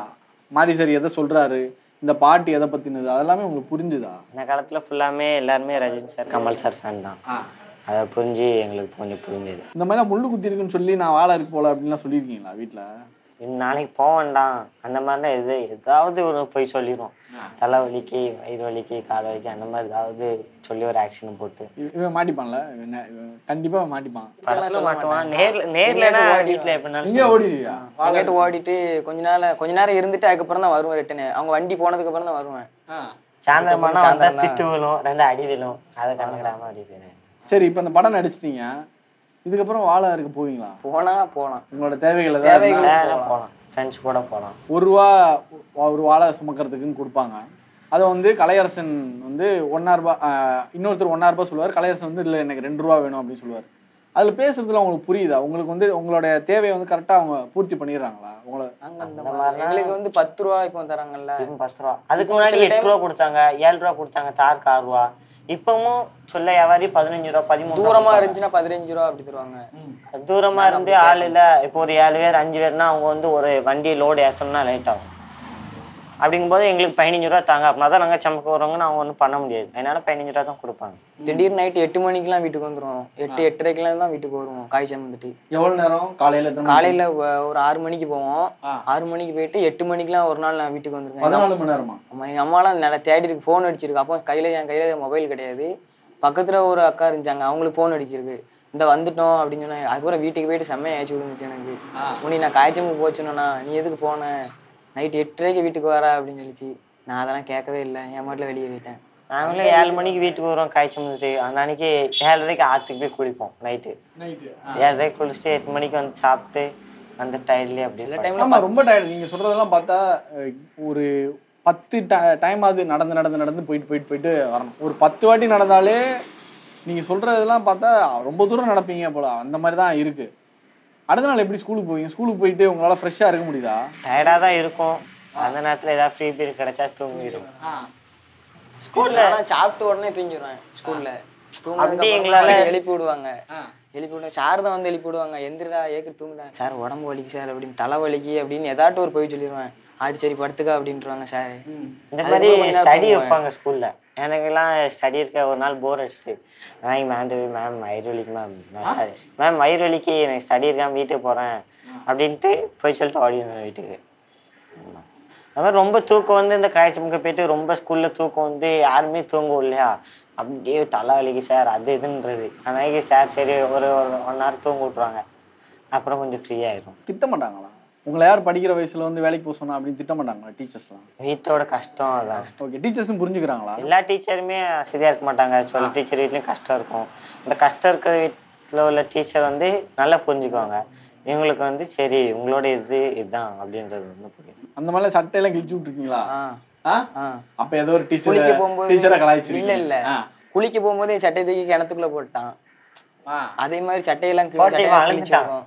மாரி சார் எதை சொல்கிறாரு, இந்த பாட்டு எதை பற்றினது, அதெல்லாமே உங்களுக்கு புரிஞ்சுதா? இந்த காலத்தில் ஃபுல்லாமே எல்லாருமே Rajini sir Kamal sir fan தான், அதை புரிஞ்சு எங்களுக்கு கொஞ்சம் புரிஞ்சுது. இந்த மாதிரி முள்ளு குத்திருக்குன்னு சொல்லி நான் வாழை இருக்கு போல அப்படின்லாம் சொல்லியிருக்கீங்களா வீட்டில்? நாளைக்கு போவேண்டாம் அந்த மாதிரிலாம் எது ஏதாவது ஒரு போய் சொல்லிடுவோம், தலைவலிக்கு வயிறு வலிக்கு கால் வலிக்கு அந்த மாதிரி ஏதாவது சொல்லி ஒரு ஆக்ஷன் போட்டு. இவன் மாட்டிப்பான்ல, கண்டிப்பாக மாட்டிப்பான். படத்தில் மாட்டுவான், நேர்லன்னா வீட்டில் எப்படினாலும் ஓடிடுவியா? வாங்கிட்டு ஓடிட்டு கொஞ்ச நேரம் இருந்துட்டு அதுக்கப்புறம் தான் வருவேன் ரிட்டனு. அவங்க வண்டி போனதுக்கப்புறம் தான் வருவேன். சாயந்தரமான சாயந்தரம் திட்டு விழும், ரெண்டு அடி விழும், அதை கண்டுக்கிடாமல் அடி போயிடுவேன். சரி, இப்போ அந்த படம் நடிச்சிட்டீங்க, இதுக்கப்புறம் வாழா இருக்கு போவீங்களா? போகலாம். உங்களோட தேவைகளை போகலாம், ஃப்ரெண்ட்ஸ் கூட போகலாம். ஒரு வாழை சுமக்கிறதுக்குன்னு கொடுப்பாங்க, அதை வந்து கலையரசன் வந்து 1.5 ரூபா, இன்னொருத்தர் 1.5 ரூபா சொல்லுவார், கலையரசன் வந்து இல்லை எனக்கு 2 ரூபா வேணும் அப்படின்னு சொல்லுவார். அதில் பேசுறதுல உங்களுக்கு புரியுதா? உங்களுக்கு வந்து உங்களோட தேவையை வந்து கரெக்டாக அவங்க பூர்த்தி பண்ணிடுறாங்களா? உங்களுக்கு வந்து 10 ரூபா இப்போ தராங்கல்ல, 10 ரூபா. அதுக்கு முன்னாடி 8 ரூபா கொடுத்தாங்க, 7 ரூபா கொடுத்தாங்க, தாருக்கு 6 ரூபா. இப்பவும் சொல்ல வியாபாரி 15 ரூபா, 13. தூரமா இருந்துச்சுன்னா 15 ரூபா அப்படி தருவாங்க. தூரமா இருந்து ஆள் இல்லை, இப்போ ஒரு 7 பேர் 5 பேர்னா அவங்க வந்து ஒரு வண்டியை லோடு ஏற்றோம்னா லேட் ஆகும். அப்படிங்கும்போது எங்களுக்கு 15 ரூபா தாங்க அப்படின்னா தான் நாங்கள் சமைக்க வருவாங்கன்னு அவங்க ஒன்றும் பண்ண முடியாது. அதனால 15 ரூபா தான் கொடுப்பாங்க. திடீர் நைட்டு 8 மணிக்கெலாம் வீட்டுக்கு வந்துடுவோம், 8, 8:30க்கெலாம் தான் வீட்டுக்கு வருவோம். காய் சமந்துட்டு எவ்வளோ நேரம்? காலையில் ஒரு 6 மணிக்கு போவோம், 6 மணிக்கு போயிட்டு 8 மணிக்கெலாம் ஒரு நாள் நான் வீட்டுக்கு வந்துருக்கேன். 14 மணி நேரமா? ஆமாம். எங்கள் அம்மாலாம் நல்லா தேடி இருக்கு, ஃபோன் அடிச்சிருக்கு. அப்போ என் கையில் மொபைல் கிடையாது. பக்கத்தில் ஒரு அக்கா இருந்துச்சாங்க, அவங்களுக்கு ஃபோன் அடிச்சிருக்கு, இந்த வந்துட்டோம் அப்படின்னு சொன்னேன். அதுக்கப்புறம் வீட்டுக்கு போயிட்டு செம்மையை ஆச்சு விழுந்துச்சு எனக்கு. உனக்கு நான் காய்ச்சமுக்கு போச்சுன்னா நீ எதுக்கு போனேன், நைட்டு 8:30க்கு வீட்டுக்கு வரா அப்படின்னு சொல்லிச்சு. நான் அதெல்லாம் கேட்கவே இல்லை, என் மாட்டில் வெளியே போயிட்டேன். நாங்களும் 7 மணிக்கு வீட்டுக்கு வருவோம் காய்ச்சி முடிச்சுட்டு. அந்த அன்னைக்கு 7:30க்கு ஆற்றுக்கு போய் குளிப்போம். நைட்டு 7:30க்கு குளிச்சுட்டு 8 மணிக்கு வந்து சாப்பிட்டு அந்த டயர்ட்லேயே அப்படி இல்லை டைம்லாம் ரொம்ப டயர்ட். நீங்கள் சொல்கிறதெல்லாம் பார்த்தா ஒரு 10 டைமாவது நடந்து போயிட்டு வரணும். ஒரு 10 வாட்டி நடந்தாலே நீங்கள் சொல்கிறதெல்லாம் பார்த்தா ரொம்ப தூரம் நடப்பீங்க போல, அந்த மாதிரி தான் இருக்குது. அடுத்த நாள் எப்படி ஸ்கூலுக்கு போவீங்க? ஸ்கூலுக்கு போயிட்டு உங்களால் ஃப்ரெஷ்ஷாக இருக்க முடியுதா? டயர்டாக தான் இருக்கும். அந்த நேரத்தில் ஏதாவது ஃப்ரீ பீரியட் கிடச்சா தூங்கிடும். ஸ்கூலில் சாப்பிட்டு உடனே தூங்கிடுவேன். ஸ்கூலில் தூங்கி எங்களால் எழுப்பி விடுவாங்க. சார் தான் வந்து எழுப்பி விடுவாங்க, எந்திரா ஏக்கி தூங்கிட்டேன் சார், உடம்பு வலிக்கு சார் அப்படின்னு, தலைவலிக்கு அப்படின்னு ஏதாட்டும் ஒரு போய் சொல்லிடுவேன். சரி படுத்துக்கா அப்படின்ட்டுருவாங்க சார். இந்த மாதிரி ஸ்டடி வைப்பாங்க ஸ்கூலில். எனக்குலாம் ஸ்டடி இருக்க ஒரு நாள் போர் அடிச்சுட்டு நான் மேண்டு மேம் வயிறு வலிக்கு மேம் மேம் வயிறு வலிக்கு எனக்கு ஸ்டடி இருக்காமல் வீட்டுக்கு போகிறேன் அப்படின்ட்டு போய் சொல்லிட்டு ஓடி வந்தேன் வீட்டுக்கு. அது மாதிரி ரொம்ப தூக்கம் வந்து இந்த காய்ச்சமுக்க போய்ட்டு ரொம்ப ஸ்கூலில் தூக்கம் வந்து யாருமே தூங்கும் இல்லையா, அப்படியே தலைவலிக்கு சார் அது இதுன்றது. அதனால சார் சரி ஒரு 1 ஹவர் தூங்க விட்ருவாங்க, அப்புறம் கொஞ்சம் ஃப்ரீயாயிடும். திட்ட மாட்டாங்களா உங்களை? யார் படிக்கிற வயசுல வந்து வேலைக்கு போக சொன்னா அப்படின்னு திட்ட மாட்டாங்களா டீச்சர்ஸ்லாம்? வீட்டோட கஷ்டம் அதான். ஓகே, டீச்சர்ஸும் புரிஞ்சுக்கிறாங்களா? எல்லா டீச்சருமே வசதியாக இருக்க மாட்டாங்க. சில டீச்சர் வீட்லேயும் கஷ்டம் இருக்கும். இந்த கஷ்டம் இருக்கிற வீட்டில் உள்ள டீச்சர் வந்து நல்லா புரிஞ்சுக்குவாங்க. இவங்களுக்கு வந்து சரி உங்களோட இதுதான் அப்படின்றது வந்து புரியும். அந்த மாதிரிலாம் சட்டையெல்லாம் கிழிச்சு விட்டுருக்கீங்களா? அப்போ ஏதோ ஒரு டீச்சர் போகும்போது இல்லை குளிக்க போகும்போது என் சட்டையை தூக்கி கிணத்துக்குள்ளே போட்டான். அதே மாதிரி சட்டையெல்லாம்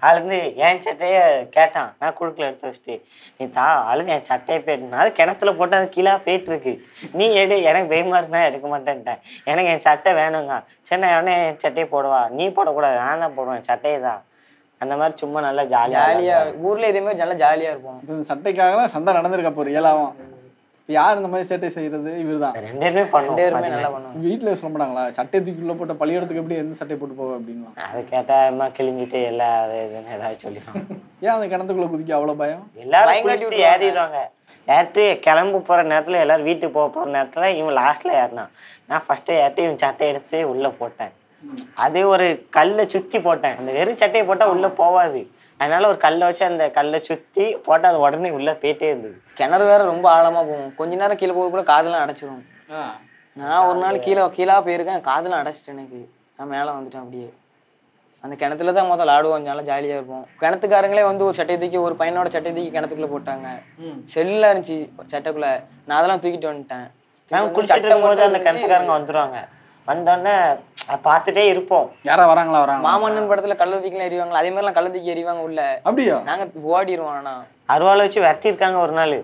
அழுது என் சட்டையை கேட்டான், நான் குழுக்கில் எடுத்து வச்சுட்டு நீ தா அழுது என் சட்டையை போயிட்டுனா அது கிணத்துல போட்டு அது கீழே போயிட்டு இருக்கு, நீ எடு, எனக்கு பயமா இருக்குன்னா எடுக்க மாட்டேன்ட்டேன். எனக்கு என் சட்டை வேணுங்க, சின்ன உடனே என் சட்டையை போடுவா, நீ போடக்கூடாது நான் தான் போடுவேன் சட்டையை தான். அந்த மாதிரி சும்மா நல்லா ஜாலியா ஊர்ல இதே மாதிரி நல்லா ஜாலியா இருப்போம். சட்டைக்காக சண்டை நடந்திருக்க போறோம் ஏழாவும், யார் இந்த மாதிரி சேட்டை செய்யறது இவர் தான். வீட்டுல சொல்ல மாட்டாங்களா சட்டை தூக்கிக்குள்ள போட்ட பள்ளியோடத்துக்கு எப்படி எந்த சட்டை போட்டு போவோம் அப்படின்னு அதை கேட்டா அம்மா கிழிஞ்சிட்டு எல்லாம் ஏதாவது சொல்லிடுவாங்க. ஏன் அந்த கிணத்துக்குள்ள குதிக்க அவ்வளவு பயம்? எல்லாரும் ஏறிடுவாங்க, ஏறிட்டு கிளம்பு போற நேரத்துல எல்லாரும் வீட்டுக்கு போக போற நேரத்துல இவன் லாஸ்ட்ல ஏறினான், நான் ஃபர்ஸ்ட் ஏறிட்டு இவன் சட்டை எடுத்து உள்ள போட்டேன். அதே ஒரு கல்லை சுத்தி போட்டேன், அந்த வெறும் சட்டையை போட்டா உள்ள போவாது, அதனால ஒரு கல்லை வச்சு அந்த கல்லை சுத்தி போட்டு அது உடனே உள்ள போயிட்டே இருந்தது. கிணறு வேற ரொம்ப ஆழமா போகும், கொஞ்ச நேரம் கீழே போக கூட காதெல்லாம் அடைச்சிடும். நான் ஒரு நாள் கீழே போயிருக்கேன், காதெல்லாம் அடைச்சிட்டேன், எனக்கு நான் மேலே வந்துட்டேன். அப்படியே அந்த கிணத்துல தான் முதல்ல ஆடுவோம், நல்லா ஜாலியா இருப்போம். கிணத்துக்காரங்களே வந்து ஒரு சட்டையை தூக்கி, ஒரு பையனோட சட்டையை தூக்கி கிணத்துக்குள்ள போட்டாங்க, செல்லா இருந்துச்சு சட்டைக்குள்ள, நான் அதெல்லாம் தூக்கிட்டு வந்துட்டேன். அந்த கிணத்துக்காரங்க வந்துடுவாங்க, வந்தோடனே பார்த்துட்டே இருப்போம் யாரா வராங்களா வராங்க. மாமன்னன் படத்துல கள்ளதிக்கெல்லாம் எறிவாங்களா அதே மாதிரிலாம் கள்ளதிக்கு எறிவாங்க உள்ள, அப்படியா நாங்க ஓடிடுவோம். ஆனா அருவாளை வச்சு விரட்டி இருக்காங்க ஒரு நாள்.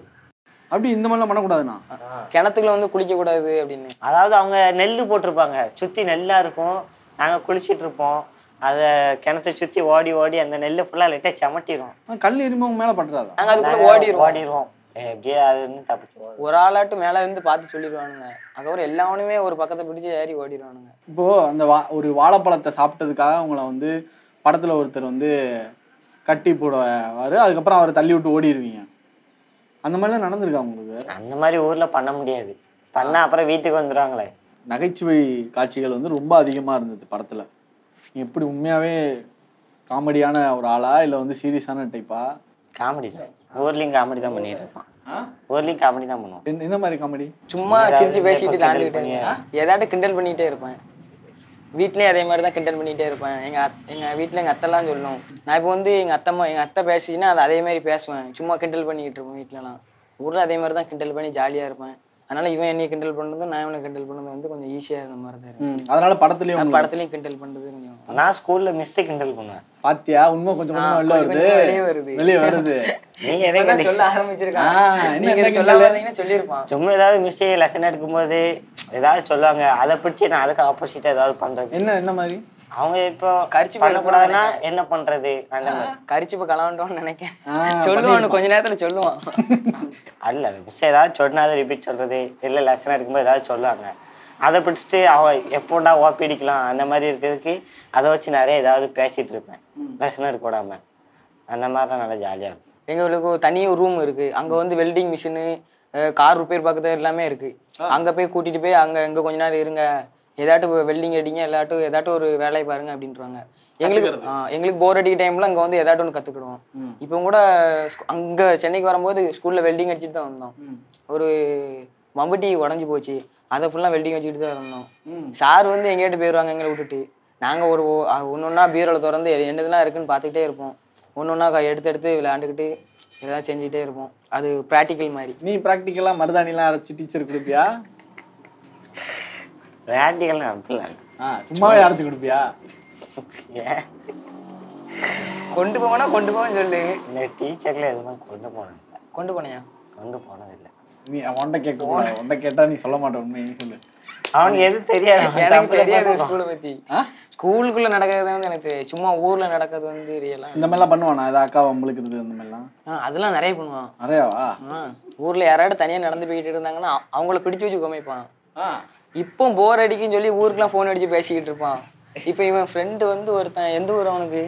அப்படி இந்த மாதிரிலாம் பண்ணக்கூடாதுண்ணா, கிணத்துக்குள்ள வந்து குளிக்க கூடாது அப்படின்னு. அதாவது அவங்க நெல் போட்டிருப்பாங்க, சுற்றி நெல்லா இருக்கும், நாங்க குளிச்சுட்டு இருப்போம், அதை கிணத்தை சுற்றி ஓடி ஓடி அந்த நெல் ஃபுல்லா லைட்டா செமட்டிடும். கல் எரிமவங்க மேலே பண்றாங்க, நாங்கள் அதுக்குள்ள ஓடிடுவோம். எப்படியே அதுன்னு தப்பிச்சு ஒரு ஆளாட்டு மேல இருந்து பார்த்து சொல்லிடுவானுங்க, அதுக்கப்புறம் எல்லாமே ஒரு பக்கத்தை பிடிச்சி ஏறி ஓடிடுவானுங்க. இப்போ அந்த ஒரு வாழைப்பழத்தை சாப்பிட்டதுக்காக அவங்கள வந்து படத்துல ஒருத்தர் வந்து கட்டி போடுவாரு, அதுக்கப்புறம் அவரை தள்ளி விட்டு ஓடிடுவீங்க, அந்த மாதிரிலாம் நடந்திருக்கா உங்களுக்கு? அந்த மாதிரி ஊர்ல பண்ண முடியாது, பண்ண அப்புறம் வீட்டுக்கு வந்துடுவாங்களே. நகைச்சுவை காட்சிகள் வந்து ரொம்ப அதிகமா இருந்தது படத்துல. எப்படி உண்மையாவே காமெடியான ஒரு ஆளா இல்லை வந்து சீரியஸான டைப்பா? காமெடி தான், வேர்லிங் காமெடி தான் பண்ணிட்டு இருப்பான். வேர்லிங் காமெடி தான் பண்ணுவோம். இந்த மாதிரி காமெடி சும்மா சிரிச்சு பேசிட்டு தாண்டிக்கிட்டேன், ஏதாட்டும் கிண்டல் பண்ணிகிட்டே இருப்பேன். வீட்லேயும் அதே மாதிரி தான் கிண்டல் பண்ணிகிட்டே இருப்பேன். எங்கள் வீட்டில் எங்கள் அத்தைலாம் சொல்லணும், நான் இப்போ வந்து எங்கள் அத்தை பேசிச்சுன்னா அது அதே மாதிரி பேசுவேன், சும்மா கிண்டல் பண்ணிக்கிட்டு இருப்பேன். வீட்டிலலாம் ஊரில் அதே மாதிரி தான் கிண்டல் பண்ணி ஜாலியாக இருப்பேன். அதனால இவன் என்னையை கிண்டல் பண்ணுறதும் நான் இவனை கிண்டல் பண்ணுறது வந்து கொஞ்சம் ஈஸியாக இருந்த மாதிரி தான் இருக்கும். அதனால படத்துலையும் கிண்டல் பண்ணுறது கொஞ்சம். நான் ஸ்கூலில் மிஸ்ஸை கிண்டல் பண்ணுவேன், பாத்தியா உண்மை கொஞ்சம் வெளியே வருது நீங்க எதாவது சொல்ல ஆரம்பிச்சிருக்காங்க சொல்லியிருப்பான். சும்மா ஏதாவது மிஸ்ஸே லெசன் எடுக்கும்போது ஏதாவது சொல்லுவாங்க, அதை பிடிச்சி நான் அதுக்கு ஆப்போசிட்டா ஏதாவது பண்றது. என்ன மாதிரி அவங்க இப்போ கரிச்சு பண்ணக்கூடாதுன்னா என்ன பண்றது, அந்த கரிச்சுப்ப கலாண்டோன்னு நினைக்கிறேன். சொல்லுவான் கொஞ்ச நேரத்துல சொல்லுவான், அல்ல மிஸ் ஏதாவது சொன்னா அதை ரிப்பீட் சொல்றது, இல்ல லெசன் எடுக்கும்போது ஏதாவது சொல்லுவாங்க, அதை பிடிச்சிட்டு அவன் எப்போண்டா ஓப்பிடிக்கலாம் அந்த மாதிரி இருக்கிறதுக்கு அதை வச்சு நிறைய ஏதாவது பேசிகிட்டு இருப்பேன், லெசன் எடுக்க விடாமல். அந்த மாதிரிலாம் நல்லா ஜாலியாக இருக்கும். எங்களுக்கு தனியாக ரூம் இருக்குது, அங்கே வந்து வெல்டிங் மிஷினு, கார் ரிப்பேர் பார்க்குறது எல்லாமே இருக்குது. அங்கே போய் கூட்டிகிட்டு போய் அங்கே எங்கே கொஞ்ச நேரம் இருங்க, ஏதாட்டும் வெல்டிங் அடிங்க, ஏதாட்டும் ஒரு வேலையை பாருங்க அப்படின்றாங்க. எங்களுக்கு போர் அடிக்க டைமில் அங்கே வந்து ஏதாட்டும் ஒன்று கற்றுக்கிடுவோம். இப்போ கூட அங்கே சென்னைக்கு வரும்போது ஸ்கூலில் வெல்டிங் அடிச்சுட்டு தான் வந்தோம். ஒரு மம்பட்டி உடஞ்சி போச்சு, அதை ஃபுல்லாக வெல்டிங் வச்சுக்கிட்டு தான் இருந்தோம். சார் வந்து எங்கேட்டு போயிடுவாங்க எங்களை விட்டுட்டு, நாங்கள் ஒரு ஒன்று ஒன்றா பீரோவில் திறந்து என்னதுலாம் இருக்குன்னு பார்த்துக்கிட்டே இருப்போம். ஒன்று ஒன்றா எடுத்து விளையாண்டுக்கிட்டு இதெல்லாம் செஞ்சுக்கிட்டே இருப்போம். அது ப்ராக்டிக்கல் மாதிரி. நீ ப்ராக்டிக்கலாக மருதாணிலாம் அரைச்சி டீச்சர் கொடுப்பியா? ப்ராக்டிக்கலாம் அப்படிலாம் சும்மாவே அரைச்சி கொடுப்பியா? கொண்டு போவோம்னா கொண்டு போவோம்னு சொல்லு. இல்லை டீச்சர்ல எதுவுமே கொண்டு போனதில்லை. நீ அவன்கிட்ட கேட்க, உன்கிட்ட கேட்டா நீ சொல்ல மாட்டேன் உண்மை, நீ சொல்லு. அவனுக்கு எது தெரியாது, எனக்கு தெரியாது ஸ்கூலை பற்றி. ஸ்கூலுக்குள்ளே நடக்கிறது வந்து எனக்கு தெரியாது, சும்மா ஊரில் நடக்கிறது வந்து ரியலாக இந்த மாதிரிலாம் பண்ணுவானா? அது அக்கா வம்பளுக்குறது அந்த மாதிரிலாம் அதெல்லாம் நிறைய பண்ணுவான். நிறையாவா? ஊரில் யாராவது தனியாக நடந்து போய்கிட்டு இருந்தாங்கன்னா அவங்கள பிடிச்சி வச்சு குமைப்பான். இப்போ போர் அடிக்குன்னு சொல்லி ஊருக்குலாம் ஃபோன் அடித்து பேசிக்கிட்டு இருப்பான். இப்போ இவன் ஃப்ரெண்டு வந்து ஒருத்தன், எந்த ஊர் அவனுக்கு?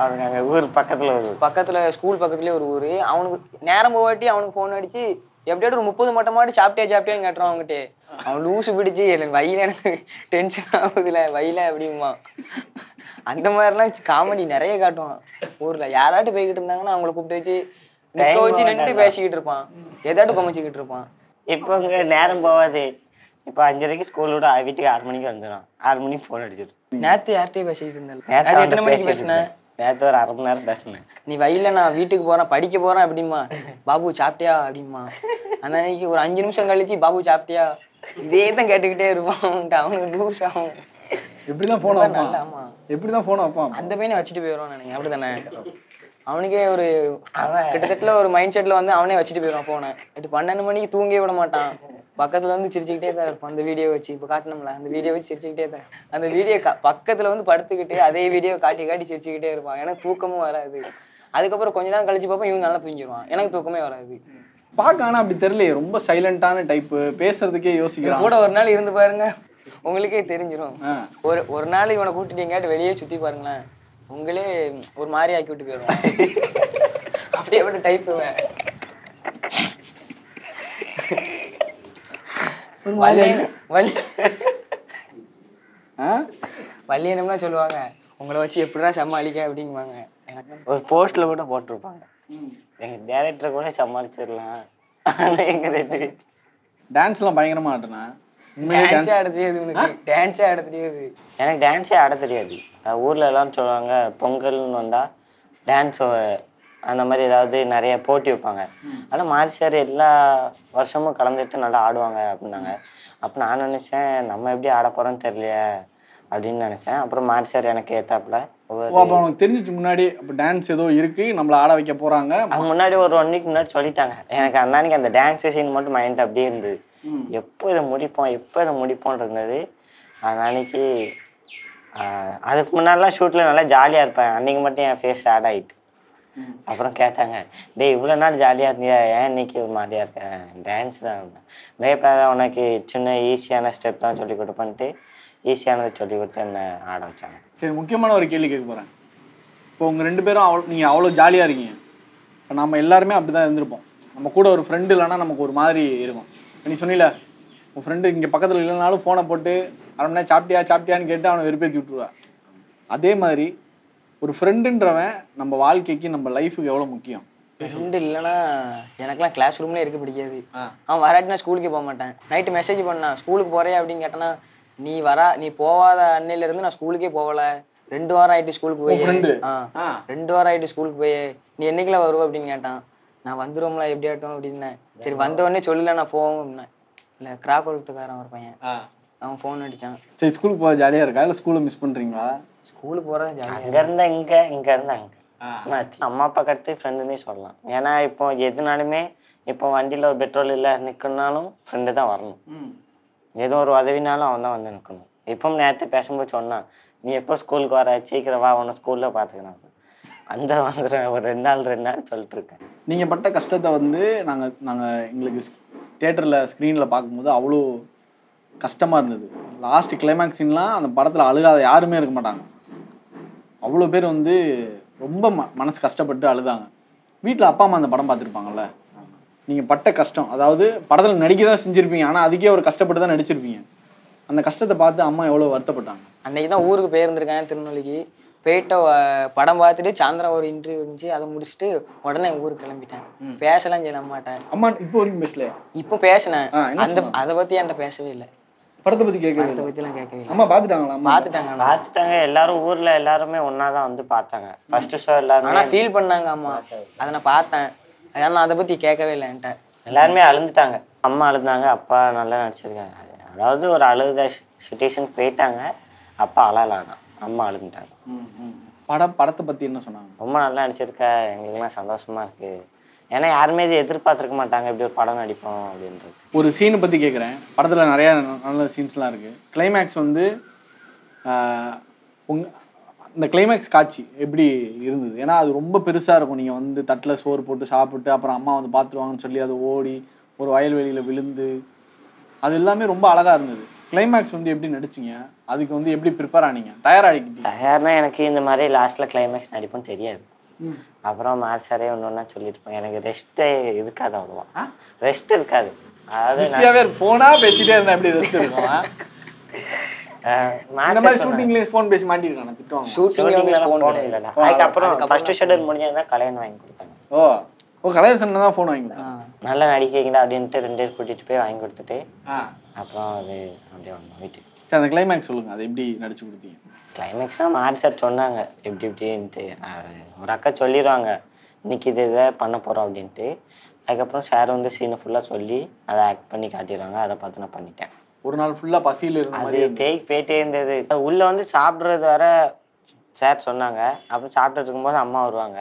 அவனுக்கு ஊர் பக்கத்தில் ஸ்கூல் பக்கத்துலேயே ஒரு ஊர். அவனுக்கு நேரம் போவாட்டி அவனுக்கு ஃபோன் அடித்து எப்படியாட்டு ஒரு 30 மட்டமாட்டி சாப்பிட்டேன்னு கேட்டுறான் அவங்ககிட்ட. அவன் லூசு பிடிச்சி எனக்கு வயில எனக்கு டென்ஷன் ஆகுதுல வயில அப்படிமா, அந்த மாதிரிலாம் காமெடி நிறைய காட்டுவான். ஊர்ல யாராட்டும் போய்கிட்டு இருந்தாங்கன்னா அவங்கள கூப்பிட்டு வச்சு நின்று பேசிக்கிட்டு இருப்பான், ஏதாட்டும் குமைச்சிக்கிட்டு இருப்பான். இப்போ நேரம் போகாது, இப்போ 5:30 ஸ்கூல் விட வீட்டுக்கு 6 மணிக்கு வந்துடும், 6 மணிக்கு ஃபோன் அடிச்சிடும். நேற்று யார்கிட்டயும் பேசிக்கிட்டு இருந்தாலும் எத்தனை மணிக்கு பேசினேன்? நேற்று ஒரு 1/2 மணி நேரம் பேசினேன். நீ வயல நான் வீட்டுக்கு போகிறேன் படிக்க போகிறேன் அப்படிமா, பாபு சாப்பிட்டியா அப்படிமா. அந்த அன்னைக்கு ஒரு 5 நிமிஷம் கழிச்சு பாபு சாப்பிட்டியா, இதே தான் கேட்டுக்கிட்டே இருப்பான். அவனுக்கு லூஸ் ஆகும். எப்படிதான் போன ஆமா எப்படிதான் போன அப்பா அந்த பையனை வச்சிட்டு போயிடுவான் நீங்க அப்படிதானே அவனுக்கே ஒரு கிட்டத்தட்ட ஒரு மைண்ட் செட்ல வந்து அவனே வச்சிட்டு போயிடுவான் போனை 12 மணிக்கு தூங்கவே விட மாட்டான் பக்கத்துல வந்து சிரிச்சுக்கிட்டே தான் இருப்பான் அந்த வீடியோ வச்சு இப்போ காட்டணும்ல அந்த வீடியோ வச்சு சிரிச்சுக்கிட்டே தான் அந்த வீடியோ பக்கத்துல வந்து படுத்துக்கிட்டு அதே வீடியோ காட்டி காட்டி சிரிச்சுக்கிட்டே இருப்பான் எனக்கு தூக்கமும் வராது அதுக்கப்புறம் கொஞ்ச நேரம் கழிச்சு பார்ப்போம் இவன் நல்லா தூங்கிடுவான் எனக்கு தூக்கமே வராது பார்க்க ஆனால் அப்படி தெரியலையே ரொம்ப சைலண்டான டைப்பு பேசுறதுக்கே யோசிக்கிறேன் கூட ஒரு நாள் இருந்து பாருங்க உங்களுக்கே தெரிஞ்சிடும் ஒரு நாள் இவனை கூட்டிட்டு எங்கேயாட்டு வெளியே சுற்றி பாருங்களேன் உங்களே ஒரு மாதிரி ஆக்கி விட்டு போயிடுவான் அப்படியே அப்படி டைப்புவேன் வல்லியனம்னா சொல்லுவாங்க உங்களை வச்சு எப்படின்னா சமாளிக்க அப்படிங்குவாங்க எனக்கு ஒரு போஸ்ட்ல கூட போட்டிருப்பாங்க எங்க டைரக்டரை கூட சமாளிச்சிடலாம் ஆனால் எங்க ரெண்டு டான்ஸ்லாம் பயங்கரமா ஆடுறேன் டான்ஸே ஆட தெரியாது உனக்கு டான்ஸே ஆட தெரியாது எனக்கு டான்ஸே ஆட தெரியாது ஊர்ல எல்லாம் சொல்லுவாங்க பொங்கல்னு வந்தா டான்ஸ் அந்த மாதிரி ஏதாவது நிறைய போட்டி வைப்பாங்க ஆனால் மாரி சார் எல்லா வருஷமும் கலந்துட்டு நல்லா ஆடுவாங்க அப்படின்னாங்க அப்போ நான் நினைச்சேன் நம்ம எப்படி ஆட போறோம்னு தெரியலையே அப்படின்னு நினைச்சேன் அப்புறம் மாரி சார் எனக்கு ஏத்தாப்புல தெரிஞ்சிச்சு முன்னாடி டான்ஸ் ஏதோ இருக்கு நம்மள ஆட வைக்க போறாங்க அவங்க முன்னாடி ஒரு 1 வீக் முன்னாடி சொல்லிட்டாங்க எனக்கு அந்த அன்னைக்கு அந்த டான்ஸ் சீன் மட்டும் மைண்ட் அப்படியே இருந்தது எப்போ இதை முடிப்போம் எப்போ இதை முடிப்போம்னு இருந்தது அந்த அன்னைக்கு அதுக்கு முன்னாடிலாம் ஷூட்டில் நல்லா ஜாலியாக இருப்பேன் அன்னைக்கு மட்டும் என் ஃபேஸ் ஆட் ஆகிட்டு அப்புறம் கேட்டாங்க டே இவ்வளோ நாள் ஜாலியாக இருந்தியா ஏன் இன்னைக்கு ஒரு மாதிரியா இருக்கேன் டான்ஸ் தான் பயப்படாத உனக்கு சின்ன ஈஸியான ஸ்டெப் தான் சொல்லி கொடுப்பேன்ட்டு ஈஸியானதை சொல்லி கொடுத்து என்ன ஆட வச்சாங்க சரி முக்கியமான ஒரு கேள்வி கேட்க போகிறேன் இப்போ உங்கள் 2 பேரும் அவ்வளோ நீங்கள் அவ்வளோ ஜாலியாக இருக்கீங்க இப்போ நம்ம எல்லாருமே அப்படி தான் இருந்திருப்போம் நம்ம கூட ஒரு ஃப்ரெண்டு இல்லைன்னா நமக்கு ஒரு மாதிரி இருக்கும் நீ சொன்னில உன் ஃப்ரெண்டு இங்கே பக்கத்தில் இல்லைனாலும் ஃபோனை போட்டு அரை மணி நேரம் சாப்பிட்டியான்னு கேட்டு அவனை வெறுப்பேற்றி விட்டுருவா அதே மாதிரி ஒரு ஃப்ரெண்டுன்றவன் நம்ம வாழ்க்கைக்கு நம்ம லைஃபுக்கு எவ்வளோ முக்கியம் ஃப்ரெண்டு இல்லைன்னா எனக்குலாம் கிளாஸ் ரூம்லேயே இருக்க பிடிக்காது அவன் வராட்டினா ஸ்கூலுக்கே போக மாட்டேன் நைட்டு மெசேஜ் பண்ணான் ஸ்கூலுக்கு போகிறேன் அப்படின்னு கேட்டேன்னா நீ போவாத அன்னையிலேருந்து நான் ஸ்கூலுக்கே போகலை 2 வாரம் ஆகிட்டு ஸ்கூலுக்கு போய் 2 வாரம் ஆகிட்டு ஸ்கூலுக்கு போய் நீ என்னைக்கெல்லாம் வருவ அப்படின்னு கேட்டான் நான் வந்துடுவோம்ல எப்படி ஆட்டும் அப்படின்னேன் சரி வந்தவொடனே சொல்லல நான் போவோம் அப்படின்னேன் இல்லை கிராக்கோளத்துக்காரன் ஒரு பையன் அவன் ஃபோன் அடித்தான் சரி ஸ்கூலுக்கு போக ஜாலியாக இருக்கா இல்லை ஸ்கூலில் மிஸ் பண்ணுறீங்களா ஸ்கூலுக்கு போகிறேன் ஜாலியாக இங்கே இருந்தால் இங்கே அங்கே அம்மா அப்பா கடுத்து ஃப்ரெண்டுன்னே சொல்லலாம் ஏன்னா இப்போ எதுனாலுமே இப்போ வண்டியில் ஒரு பெட்ரோல் இல்லை நிற்கணும்னாலும் ஃப்ரெண்டு தான் வரணும் ஏதோ ஒரு உதவினாலும் அவன் தான் வந்து நிற்கணும் இப்போவும் நேற்று பேசும்போது சொன்னான் நீ எப்போ ஸ்கூலுக்கு வர சீக்கிரவா அவனை ஸ்கூலில் பார்த்துக்கலாம் அந்த வந்துடுறேன் ஒரு 2 நாள் சொல்லிட்டு இருக்கேன் நீங்கள் பட்ட கஷ்டத்தை வந்து நாங்கள் எங்களுக்கு தேட்டரில் ஸ்க்ரீனில் பார்க்கும்போது அவ்வளோ கஷ்டமாக இருந்தது லாஸ்ட் கிளைமேக்ஸ் சீன்லாம் அந்த படத்தில் அழுகாத யாருமே இருக்க மாட்டாங்க அவ்வளோ பேர் வந்து ரொம்ப மனசு கஷ்டப்பட்டு அழுதாங்க வீட்டில் அப்பா அம்மா அந்த படம் பார்த்துருப்பாங்கல்ல நீங்கள் பட்ட கஷ்டம் அதாவது படத்தில் நடிக்க தான் செஞ்சுருப்பீங்க ஆனால் அதுக்கே ஒரு கஷ்டப்பட்டு தான் நடிச்சிருப்பீங்க அந்த கஷ்டத்தை பார்த்து அம்மா எவ்வளோ வருத்தப்பட்டாங்க அன்றைக்கி தான் ஊருக்கு போயிருந்துருக்கேன் திருநெல்வேலிக்கு போயிட்ட படம் பார்த்துட்டு சாயந்தரம் ஒரு இன்டர்வியூ இருந்துச்சு அதை முடிச்சுட்டு உடனே ஊருக்கு கிளம்பிட்டேன் பேசலாம் செய்யலாம் மாட்டேன் அம்மா இப்போ வரைக்கும் பேசல இப்போ பேசினேன் அந்த அதை பற்றி என்கிட்ட பேசவே இல்லை படத்தை பற்றி கேட்க படத்தை பற்றிலாம் கேட்கவே இல்லை அம்மா பார்த்துட்டாங்க எல்லாரும் ஊரில் எல்லாருமே ஒன்றா தான் வந்து பார்த்தாங்க ஃபர்ஸ்ட் ஷோ எல்லாரும் ஆனால் ஃபீல் பண்ணாங்க அம்மா அதை நான் பார்த்தேன் அதனால நான் அதை பற்றி கேட்கவே இல்லை என்கிட்ட எல்லாருமே அழுந்துட்டாங்க அம்மா அழுந்தாங்க அப்பா நல்லா நடிச்சிருக்காங்க அதாவது ஒரு அழுத சுச்சுவேஷன் போயிட்டாங்க அப்பா அழலானா அம்மா அழுந்துட்டாங்க படத்தை பற்றி என்ன சொன்னாங்க ரொம்ப நல்லா நடிச்சிருக்க எங்களுக்குலாம் சந்தோஷமாக இருக்குது ஏன்னா யாருமே இது எதிர்பார்த்துருக்க மாட்டாங்க இப்படி ஒரு படம் நடிப்போம் அப்படின்றது ஒரு சீனை பற்றி கேட்குறேன் படத்தில் நிறையா நல்ல சீன்ஸ்லாம் இருக்குது கிளைமேக்ஸ் வந்து இந்த கிளைமேக்ஸ் காட்சி எப்படி இருந்தது ஏன்னா அது ரொம்ப பெருசாக இருக்கும் நீங்கள் வந்து தட்டில் சோறு போட்டு சாப்பிட்டு அப்புறம் அம்மா வந்து பார்த்துருவாங்கன்னு சொல்லி அது ஓடி ஒரு வயல்வெளியில் விழுந்து அது எல்லாமே ரொம்ப அழகாக இருந்தது கிளைமேக்ஸ் வந்து எப்படி நடிச்சிங்க அதுக்கு வந்து எப்படி ப்ரிப்பேர் ஆனீங்க தயாராகிக்கிட்டீங்க தயார்னா எனக்கு இந்த மாதிரி லாஸ்ட்டில் கிளைமேக்ஸ் நடிப்போன்னு தெரியாது அப்புறம் மார்ச்சாரே ஒன்று ஒன்றா சொல்லியிருப்பேன் எனக்கு ரெஸ்ட்டே இருக்காது அவ்வளோவா ரெஸ்ட் இருக்காது அதாவது ஃபோனாக பேசிகிட்டே இருந்தேன் எப்படி ரெஸ்ட் இருக்குமா நல்லா நடிக்கிறீங்களா அப்படின்ட்டு 2 பேர் கூட்டிட்டு போய் வாங்கி கொடுத்துட்டு அப்புறம் அது அப்படியே வீட்டுக்கு அந்த கிளைமேக்ஸ் சொல்லுங்க அது எப்படி நடிச்சு கொடுத்தீங்க கிளைமேக்ஸ்னா மாரி சார் சொன்னாங்க எப்படி எப்படின்ட்டு ஒரு அக்கா சொல்லிடுவாங்க இன்னைக்கு இது இதை பண்ண போறோம் அப்படின்ட்டு அதுக்கப்புறம் சார் வந்து சீனை ஃபுல்லாக சொல்லி அதை ஆக்ட் பண்ணி காட்டிடுவாங்க அதை பார்த்து நான் பண்ணிட்டேன் ஒரு நாள் ஃபுல்லா பசியில இருந்த மாதிரி தேய் பேட்டே இருந்தது. உள்ள வந்து சாப்பிடுறது வர சார் சொன்னாங்க. அப்புறம் சாப்பிட்டுட்டு இருக்கும்போது அம்மா வருவாங்க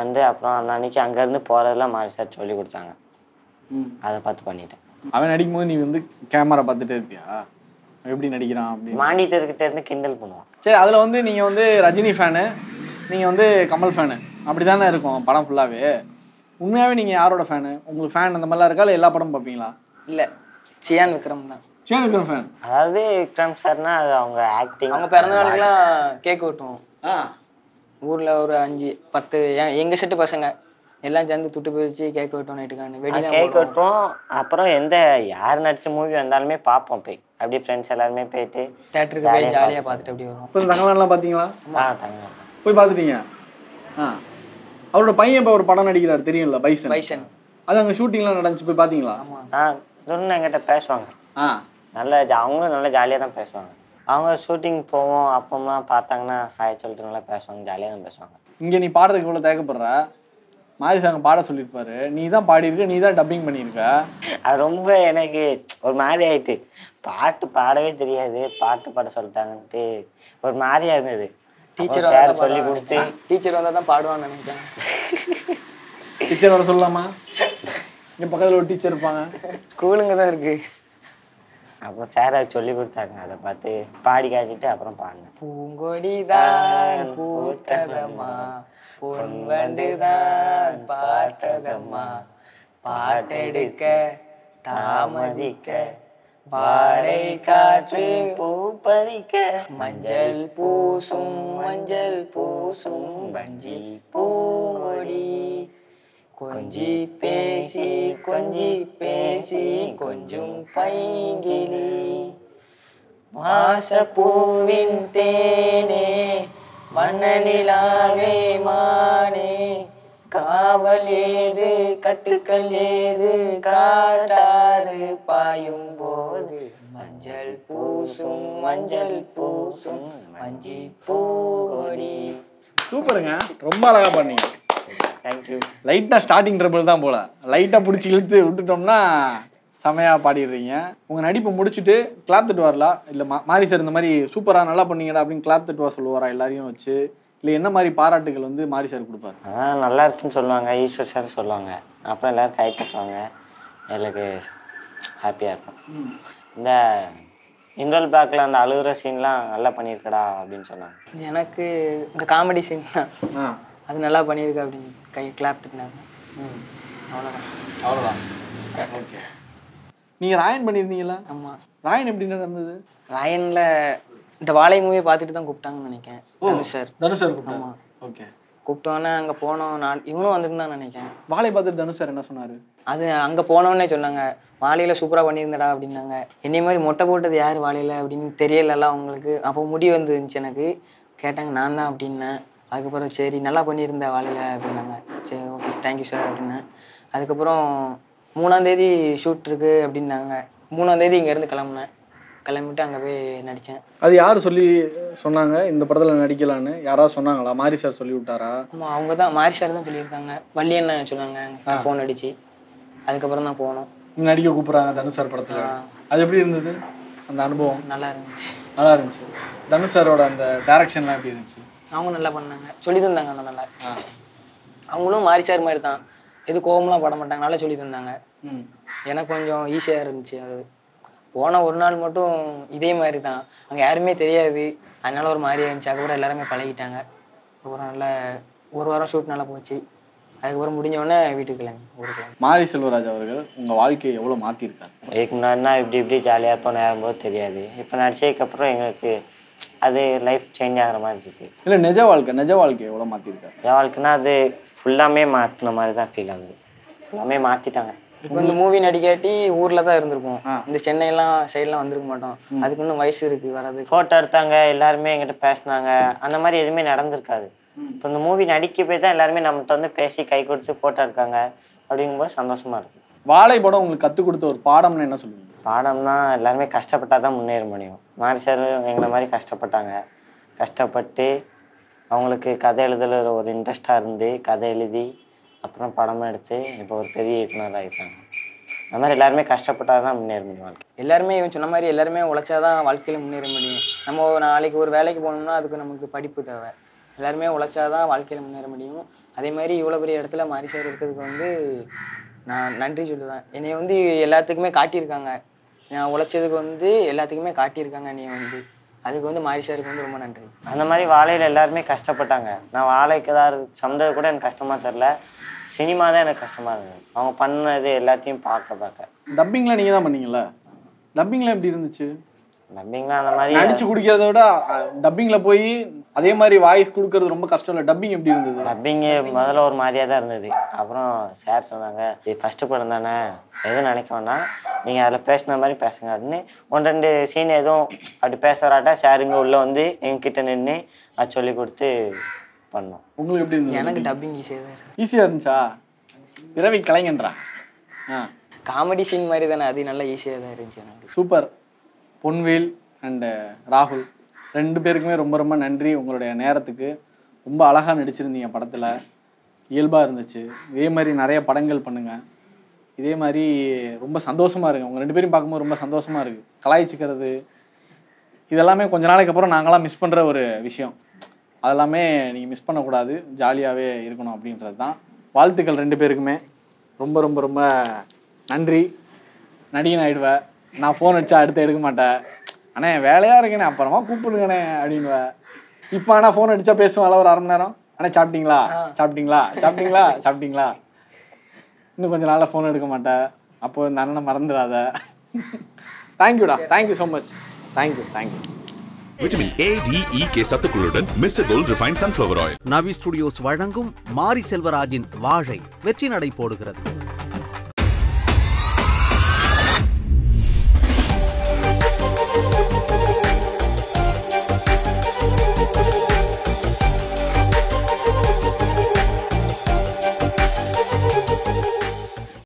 வந்து அப்புறம் அந்த அன்னைக்கு அங்கேருந்து போகிறதெல்லாம் மாறி சார் சொல்லி கொடுத்தாங்க. அதை பார்த்து பண்ணிட்டேன். அவன் நடிக்கும்போது நீ வந்து கேமரா பார்த்துட்டே இருப்பியா? எப்படி நடிக்கிறான் அப்படின்னு மானிட்டர்கிட்ட இருந்து கிண்டல் பண்ணுவான். சரி, அதில் வந்து நீங்கள் வந்து ரஜினி ஃபேனு, நீங்கள் வந்து கமல் ஃபேனு, அப்படி தானே இருக்கும் படம் ஃபுல்லாகவே. உண்மையாகவே நீங்கள் யாரோட ஃபேனு? உங்களுக்கு ஃபேன் அந்த மாதிரிலாம் இருக்கா இல்லை எல்லா படமும் பார்ப்பீங்களா? இல்லை, சியான் விக்ரம் தான். சியான் விக்ரம் ஃபேன். அதாவது விக்ரம் சார்னா அது அவங்க ஆக்டிங், அவங்க பிறந்த நாளுக்கெல்லாம் கேக் வெட்டுவோம். ஆ, ஊரில் ஒரு 5-10 எங்கள் செட்டு பசங்க எல்லாம் சேர்ந்து துட்டு போயிடுச்சு கேக் வெட்டோம். நைட்டுக்கான வெளியில் கேக் வெட்டோம். அப்புறம் எந்த யார் நடித்த மூவி வந்தாலுமே பார்ப்போம் போய். அப்படியே ஃப்ரெண்ட்ஸ் எல்லாருமே போயிட்டு தேட்டருக்கு போய் ஜாலியாக பார்த்துட்டு அப்படியே வருவோம். இப்போ தங்கலாம் பார்த்தீங்களா? ஆ, தங்கலாம் போய் பார்த்துட்டீங்க. ஆ, அவரோட பையன் இப்போ ஒரு படம் நடிக்கிறார் தெரியும்ல, பைசன். பைசன் அது அங்கே ஷூட்டிங்லாம் நடந்துச்சு, போய் பார்த்தீங்களா? ஆமாம். ஆ, சொன்ன எங்கிட்ட பேசுவாங்க. ஆ, நல்லா அவங்களும் நல்லா ஜாலியாக தான் பேசுவாங்க. அவங்க ஷூட்டிங் போவோம் அப்போம்லாம் பார்த்தாங்கன்னா ஹாய் சொல்லிட்டு நல்லா பேசுவாங்க, ஜாலியாக தான் பேசுவாங்க. இங்கே நீ பாடுறதுக்கு இவ்வளோ தேவைப்படுற மாரி சாங்க பாட சொல்லியிருப்பாரு, நீ தான் பாடியிருக்க, நீ தான் டப்பிங் பண்ணியிருக்க. அது ரொம்ப எனக்கு ஒரு மாதிரி ஆயிட்டு, பாட்டு பாடவே தெரியாது, பாட்டு பாட சொல்லிட்டாங்கன்ட்டு ஒரு மாதிரியா இருந்தது. டீச்சர் வேற சொல்லி கொடுத்து டீச்சர் வந்தால் தான் பாடுவான்னு நினைக்கிறேன். டீச்சர் வர சொல்லலாமா? என் பக்கத்தில் ஒரு டீச்சர் இருப்பாங்க, ஸ்கூலுங்க தான் இருக்கு. அப்புறம் சேர சொல்லி கொடுத்தாங்க, அதை பார்த்து பாடி காட்டிட்டு அப்புறம் பாடினேன். பூங்கொடிதான் பூத்ததம்மா பொன் வண்டுதான் பார்த்ததம்மா பாட்டெடுக்க தாமதிக்க வாடை காற்று பூ பறிக்க மஞ்சள் பூசும் மஞ்சள் பூசும் வஞ்சி பூங்கொடி கொஞ்சி பேசி கொஞ்சி பேசி கொஞ்சம் பைங்கிலி வாசப்பூவின் தேனே வண்ணனிலாகை மானே காவல் ஏது கட்டுக்கள் ஏது காட்டாறு பாயும் போது மஞ்சள் பூசும் மஞ்சள் பூசும் மஞ்சி பூங்கொடி. சூப்பருங்க, ரொம்ப அழகா பண்ணீங்க. தேங்க்யூ. லைட்டாக ஸ்டார்டிங் ட்ரபிள் தான் போல, லைட்டாக பிடிச்சி இழுத்து விட்டுட்டோம்னா செமையாக பாடிடுறீங்க. உங்கள் நடிப்பை முடிச்சுட்டு கிளாப் தட்டு வரலாம் இல்லை மாரி சார் இந்த மாதிரி சூப்பராக நல்லா பண்ணீங்கடா அப்படின்னு கிளாப் தட்டு வர சொல்லுவாரா எல்லாரையும் வச்சு? இல்லை என்ன மாதிரி பாராட்டுகள் வந்து மாரி சார் கொடுப்பாரு? அதான் நல்லா இருக்குன்னு சொல்லுவாங்க, ஈஸ்வர் சார் சொல்லுவாங்க, அப்புறம் எல்லோரும் கை தட்டுவாங்க, எனக்கு ஹாப்பியாக இருக்கும். இந்த இன்டோல் பிளாக்ல அந்த அழுகிற சீன்லாம் நல்லா பண்ணியிருக்கடா அப்படின்னு சொன்னாங்க. எனக்கு இந்த காமெடி சீன் தான் அது நல்லா பண்ணியிருக்கா அப்படின்னு கை கிளாப் திட்டினாங்க. ம், அவ்வளோதான் அவ்வளோதான். ஓகே, நீங்கள் ராயன் பண்ணியிருந்தீங்களா? ஆமாம். ராயன் எப்படி நடந்தது? ராயனில் இந்த வாழை மூவியை பார்த்துட்டு தான் கூப்பிட்டாங்கன்னு நினைக்கிறேன். Dhanush sir, Dhanush sir. ஆமாம். ஓகே, கூப்பிட்டோன்னே அங்கே போனோம். நான் இவனும் வந்துருந்தான்னு நினைக்கிறேன். வாழை பார்த்துட்டு தனுஷ் சார் என்ன சொன்னார்? அது அங்கே போனோன்னே சொன்னாங்க வாழையில் சூப்பராக பண்ணியிருந்தடா அப்படின்னாங்க. என்னை மாதிரி மொட்டை போட்டது யார் வாழையில் அப்படின்னு தெரியலலாம் அவங்களுக்கு. அப்போ முடிவு வந்துருந்துச்சு எனக்கு, கேட்டாங்க நான் தான் அப்படின்னேன். அதுக்கப்புறம் சரி நல்லா பண்ணியிருந்த வாழையில் அப்படின்னாங்க. சரி ஓகே தேங்க்யூ சார் அப்படின்னேன். அதுக்கப்புறம் 3ஆம் தேதி ஷூட் இருக்குது அப்படின்னாங்க. 3ஆம் தேதி இங்கேருந்து கிளம்புனேன். கிளம்பிட்டு அங்கே போய் நடித்தேன். அது யார் சொல்லி சொன்னாங்க இந்த படத்தில் நடிக்கலான்னு? யாராவது சொன்னாங்களா? மாரி சார் சொல்லி விட்டாரா? ஆமாம், அவங்க தான் மாரி சார் தான் சொல்லியிருக்காங்க. வள்ளி என்ன சொன்னாங்க ஃபோன் அடித்து. அதுக்கப்புறம் தான் போனோம். நடிக்க கூப்பிட்றாங்க தனுஷ் சார் படத்தில். அது எப்படி இருந்தது அந்த அனுபவம்? நல்லா இருந்துச்சு, நல்லா இருந்துச்சு. தனுஷ் சாரோட அந்த டைரக்ஷன்லாம் எப்படி இருந்துச்சு? அவங்க நல்லா பண்ணாங்க, சொல்லி தந்தாங்க அண்ணா நல்லா. அவங்களும் மாரி சார் மாதிரி தான், எது கோபம்லாம் பட மாட்டாங்க, நல்லா சொல்லி தந்தாங்க. எனக்கு கொஞ்சம் ஈஸியாக இருந்துச்சு. அது போன ஒரு நாள் மட்டும் இதே மாதிரி தான், அங்கே யாருமே தெரியாது, அதனால ஒரு மாதிரியாக இருந்துச்சு. அதுக்கப்புறம் எல்லாருமே பழகிட்டாங்க. அப்புறம் நல்லா ஒரு வாரம் ஷூட் நல்லா போச்சு. அதுக்கப்புறம் முடிஞ்சோடனே வீட்டுக்கு கிளம்பி ஊருக்கு. மாரி செல்வராஜ் அவர்கள் உங்கள் வாழ்க்கையை எவ்வளோ மாற்றிருக்காரு? இதுக்கு முன்னாடினா இப்படி இப்படி ஜாலியாக இருப்போம், நேரம்போது தெரியாது. இப்போ நடிச்சதுக்கப்புறம் எங்களுக்கு அது லைஃப் சேஞ்ச் ஆகிற மாதிரி இருக்குது. இல்லை நிஜ வாழ்க்கை, நிஜ வாழ்க்கை எவ்வளோ மாற்றிருக்காரு? நிஜ வாழ்க்கைன்னா அது ஃபுல்லாமே மாற்றின மாதிரி தான் ஃபீல் ஆகுது. ஃபுல்லாமே மாற்றிட்டாங்க. இப்போ இந்த மூவி நடிக்காட்டி ஊரில் தான் இருந்திருப்போம், இந்த சென்னையெல்லாம் சைடெலாம் வந்திருக்க மாட்டோம். அதுக்கு இன்னும் வயசு இருக்குது வராது. ஃபோட்டோ எடுத்தாங்க, எல்லாருமே என்கிட்ட பேசினாங்க, அந்த மாதிரி எதுவுமே நடந்திருக்காது. இப்போ இந்த மூவி நடிக்க போய் தான் எல்லாருமே நம்மகிட்ட வந்து பேசி கை கொடுத்து ஃபோட்டோ எடுக்காங்க. அப்படிங்கும்போது சந்தோஷமாக இருக்குது. வாழை படம் உங்களுக்கு கற்றுக் கொடுத்த ஒரு பாடம்னு என்ன சொல்லுவீங்க? பாடம்னா எல்லாருமே கஷ்டப்பட்டால் தான் முன்னேற முடியும். மாரி சார் எங்களை மாதிரி கஷ்டப்பட்டாங்க. கஷ்டப்பட்டு அவங்களுக்கு கதை எழுதுகிற ஒரு இன்ட்ரெஸ்டாக இருந்து கதை எழுதி அப்புறம் படமாக எடுத்து இப்போ ஒரு பெரிய இயக்குனராக இருக்காங்க. அந்த மாதிரி எல்லாருமே கஷ்டப்பட்டால் தான் முன்னேற முடியும் வாழ்க்கை. எல்லாருமே இவன் சொன்ன மாதிரி எல்லாருமே உழைச்சாதான் வாழ்க்கையில் முன்னேற முடியும். நம்ம நாளைக்கு ஒரு வேலைக்கு போகணும்னா அதுக்கு நமக்கு படிப்பு தேவை. எல்லாருமே உழைச்சாதான் வாழ்க்கையில் முன்னேற முடியும். அதே மாதிரி இவ்வளோ பெரிய இடத்துல மாரி சார் இருக்கிறதுக்கு வந்து நான் நன்றி சொல்லுவேன். என்னை வந்து எல்லாத்துக்குமே காட்டியிருக்காங்க, நான் உழைச்சதுக்கு வந்து எல்லாத்துக்குமே காட்டியிருக்காங்க என்னை வந்து. அதுக்கு வந்து மாரி சாருக்கு வந்து ரொம்ப நன்றி. அந்த மாதிரி வாழையில் எல்லாருமே கஷ்டப்பட்டாங்க. நான் வாழைக்கு தான் சம்ந்தது கூட எனக்கு கஷ்டமாக தெரில, சினிமா தான் எனக்கு கஷ்டமாக இருந்தது. அவங்க பண்ணது எல்லாத்தையும் பார்க்க பார்க்க. டப்பிங்லாம் நீங்கள் தான் பண்ணீங்களா? டப்பிங்லாம் எப்படி இருந்துச்சு? டப்பிங்லாம் அந்த மாதிரி அடிச்சு குடிக்கிறத விட டப்பிங்கில் போய் அதே மாதிரி வாய்ஸ் கொடுக்கறது ரொம்ப கஷ்டம் இல்லை. டப்பிங் எப்படி இருந்தது? டப்பிங்கு முதல்ல ஒரு மாதிரியாக தான் இருந்தது. அப்புறம் சார் சொன்னாங்க, இது ஃபஸ்ட்டு படம் தானே, எதுவும் நினைக்கோன்னா நீங்கள் அதில் பேசின மாதிரி பேசுங்க அப்படின்னு. ஒன்று ரெண்டு சீன் எதுவும் அப்படி பேசுகிறாட்டா சாருங்க உள்ளே வந்து எங்ககிட்ட நின்று அது சொல்லி கொடுத்து பண்ணோம். உங்களுக்கு எப்படி இருந்துச்சு? எனக்கு டப்பிங் ஈஸியாக தான் இருக்குது. ஈஸியாக இருந்துச்சா? பிறவி கலைஞன்றா. ஆ, காமெடி சீன் மாதிரி தானே, அது நல்லா ஈஸியாக தான் இருந்துச்சு எனக்கு. சூப்பர். பொன்வேல் அண்டு ராகுல் ரெண்டு பேருக்குமே ரொம்ப ரொம்ப நன்றி உங்களுடைய நேரத்துக்கு. ரொம்ப அழகாக நடிச்சிருந்தீங்க படத்தில், இயல்பாக இருந்துச்சு. இதே மாதிரி நிறைய படங்கள் பண்ணுங்கள். இதே மாதிரி ரொம்ப சந்தோஷமாக இருக்குது உங்கள் ரெண்டு பேரும் பார்க்கும்போது, ரொம்ப சந்தோஷமாக இருக்குது. கலாய்ச்சிக்கிறது இதெல்லாமே கொஞ்ச நாளைக்கு அப்புறம் நாங்களாம் மிஸ் பண்ணுற ஒரு விஷயம். அதெல்லாமே நீங்கள் மிஸ் பண்ணக்கூடாது, ஜாலியாகவே இருக்கணும் அப்படின்றது தான். வாழ்த்துக்கள் ரெண்டு பேருக்குமே. ரொம்ப ரொம்ப ரொம்ப நன்றி. நடிகன் ஆகிடுவேன் நான், ஃபோன் அடித்தா அடுத்து எடுக்க மாட்டேன். அண்ணே வேலையாக இருக்கேண்ணே, அப்புறமா கூப்பிடுங்கண்ணே அப்படின்வேன். இப்போ ஆனால் ஃபோன் அடித்தா பேசுவாங்களா ஒரு அரை மணி நேரம். அண்ணே சாப்பிட்டீங்களா சாப்பிட்டீங்களா சாப்பிட்டீங்களா சாப்பிட்டீங்களா. இன்னும் கொஞ்சம் நாளாக ஃபோன் எடுக்க மாட்டேன். அப்போது இந்த அண்ணனை மறந்துடாத. தேங்க்யூடா, thank you so much. Thank you thank you. Vitamin ADEK சத்து குள்ளுடன் mister gold refine sunflower oil. நாவி ஸ்டுடியோஸ் வழங்கும் மாரி செல்வராஜின் வாழை வெற்றி நடை போடுகிறது.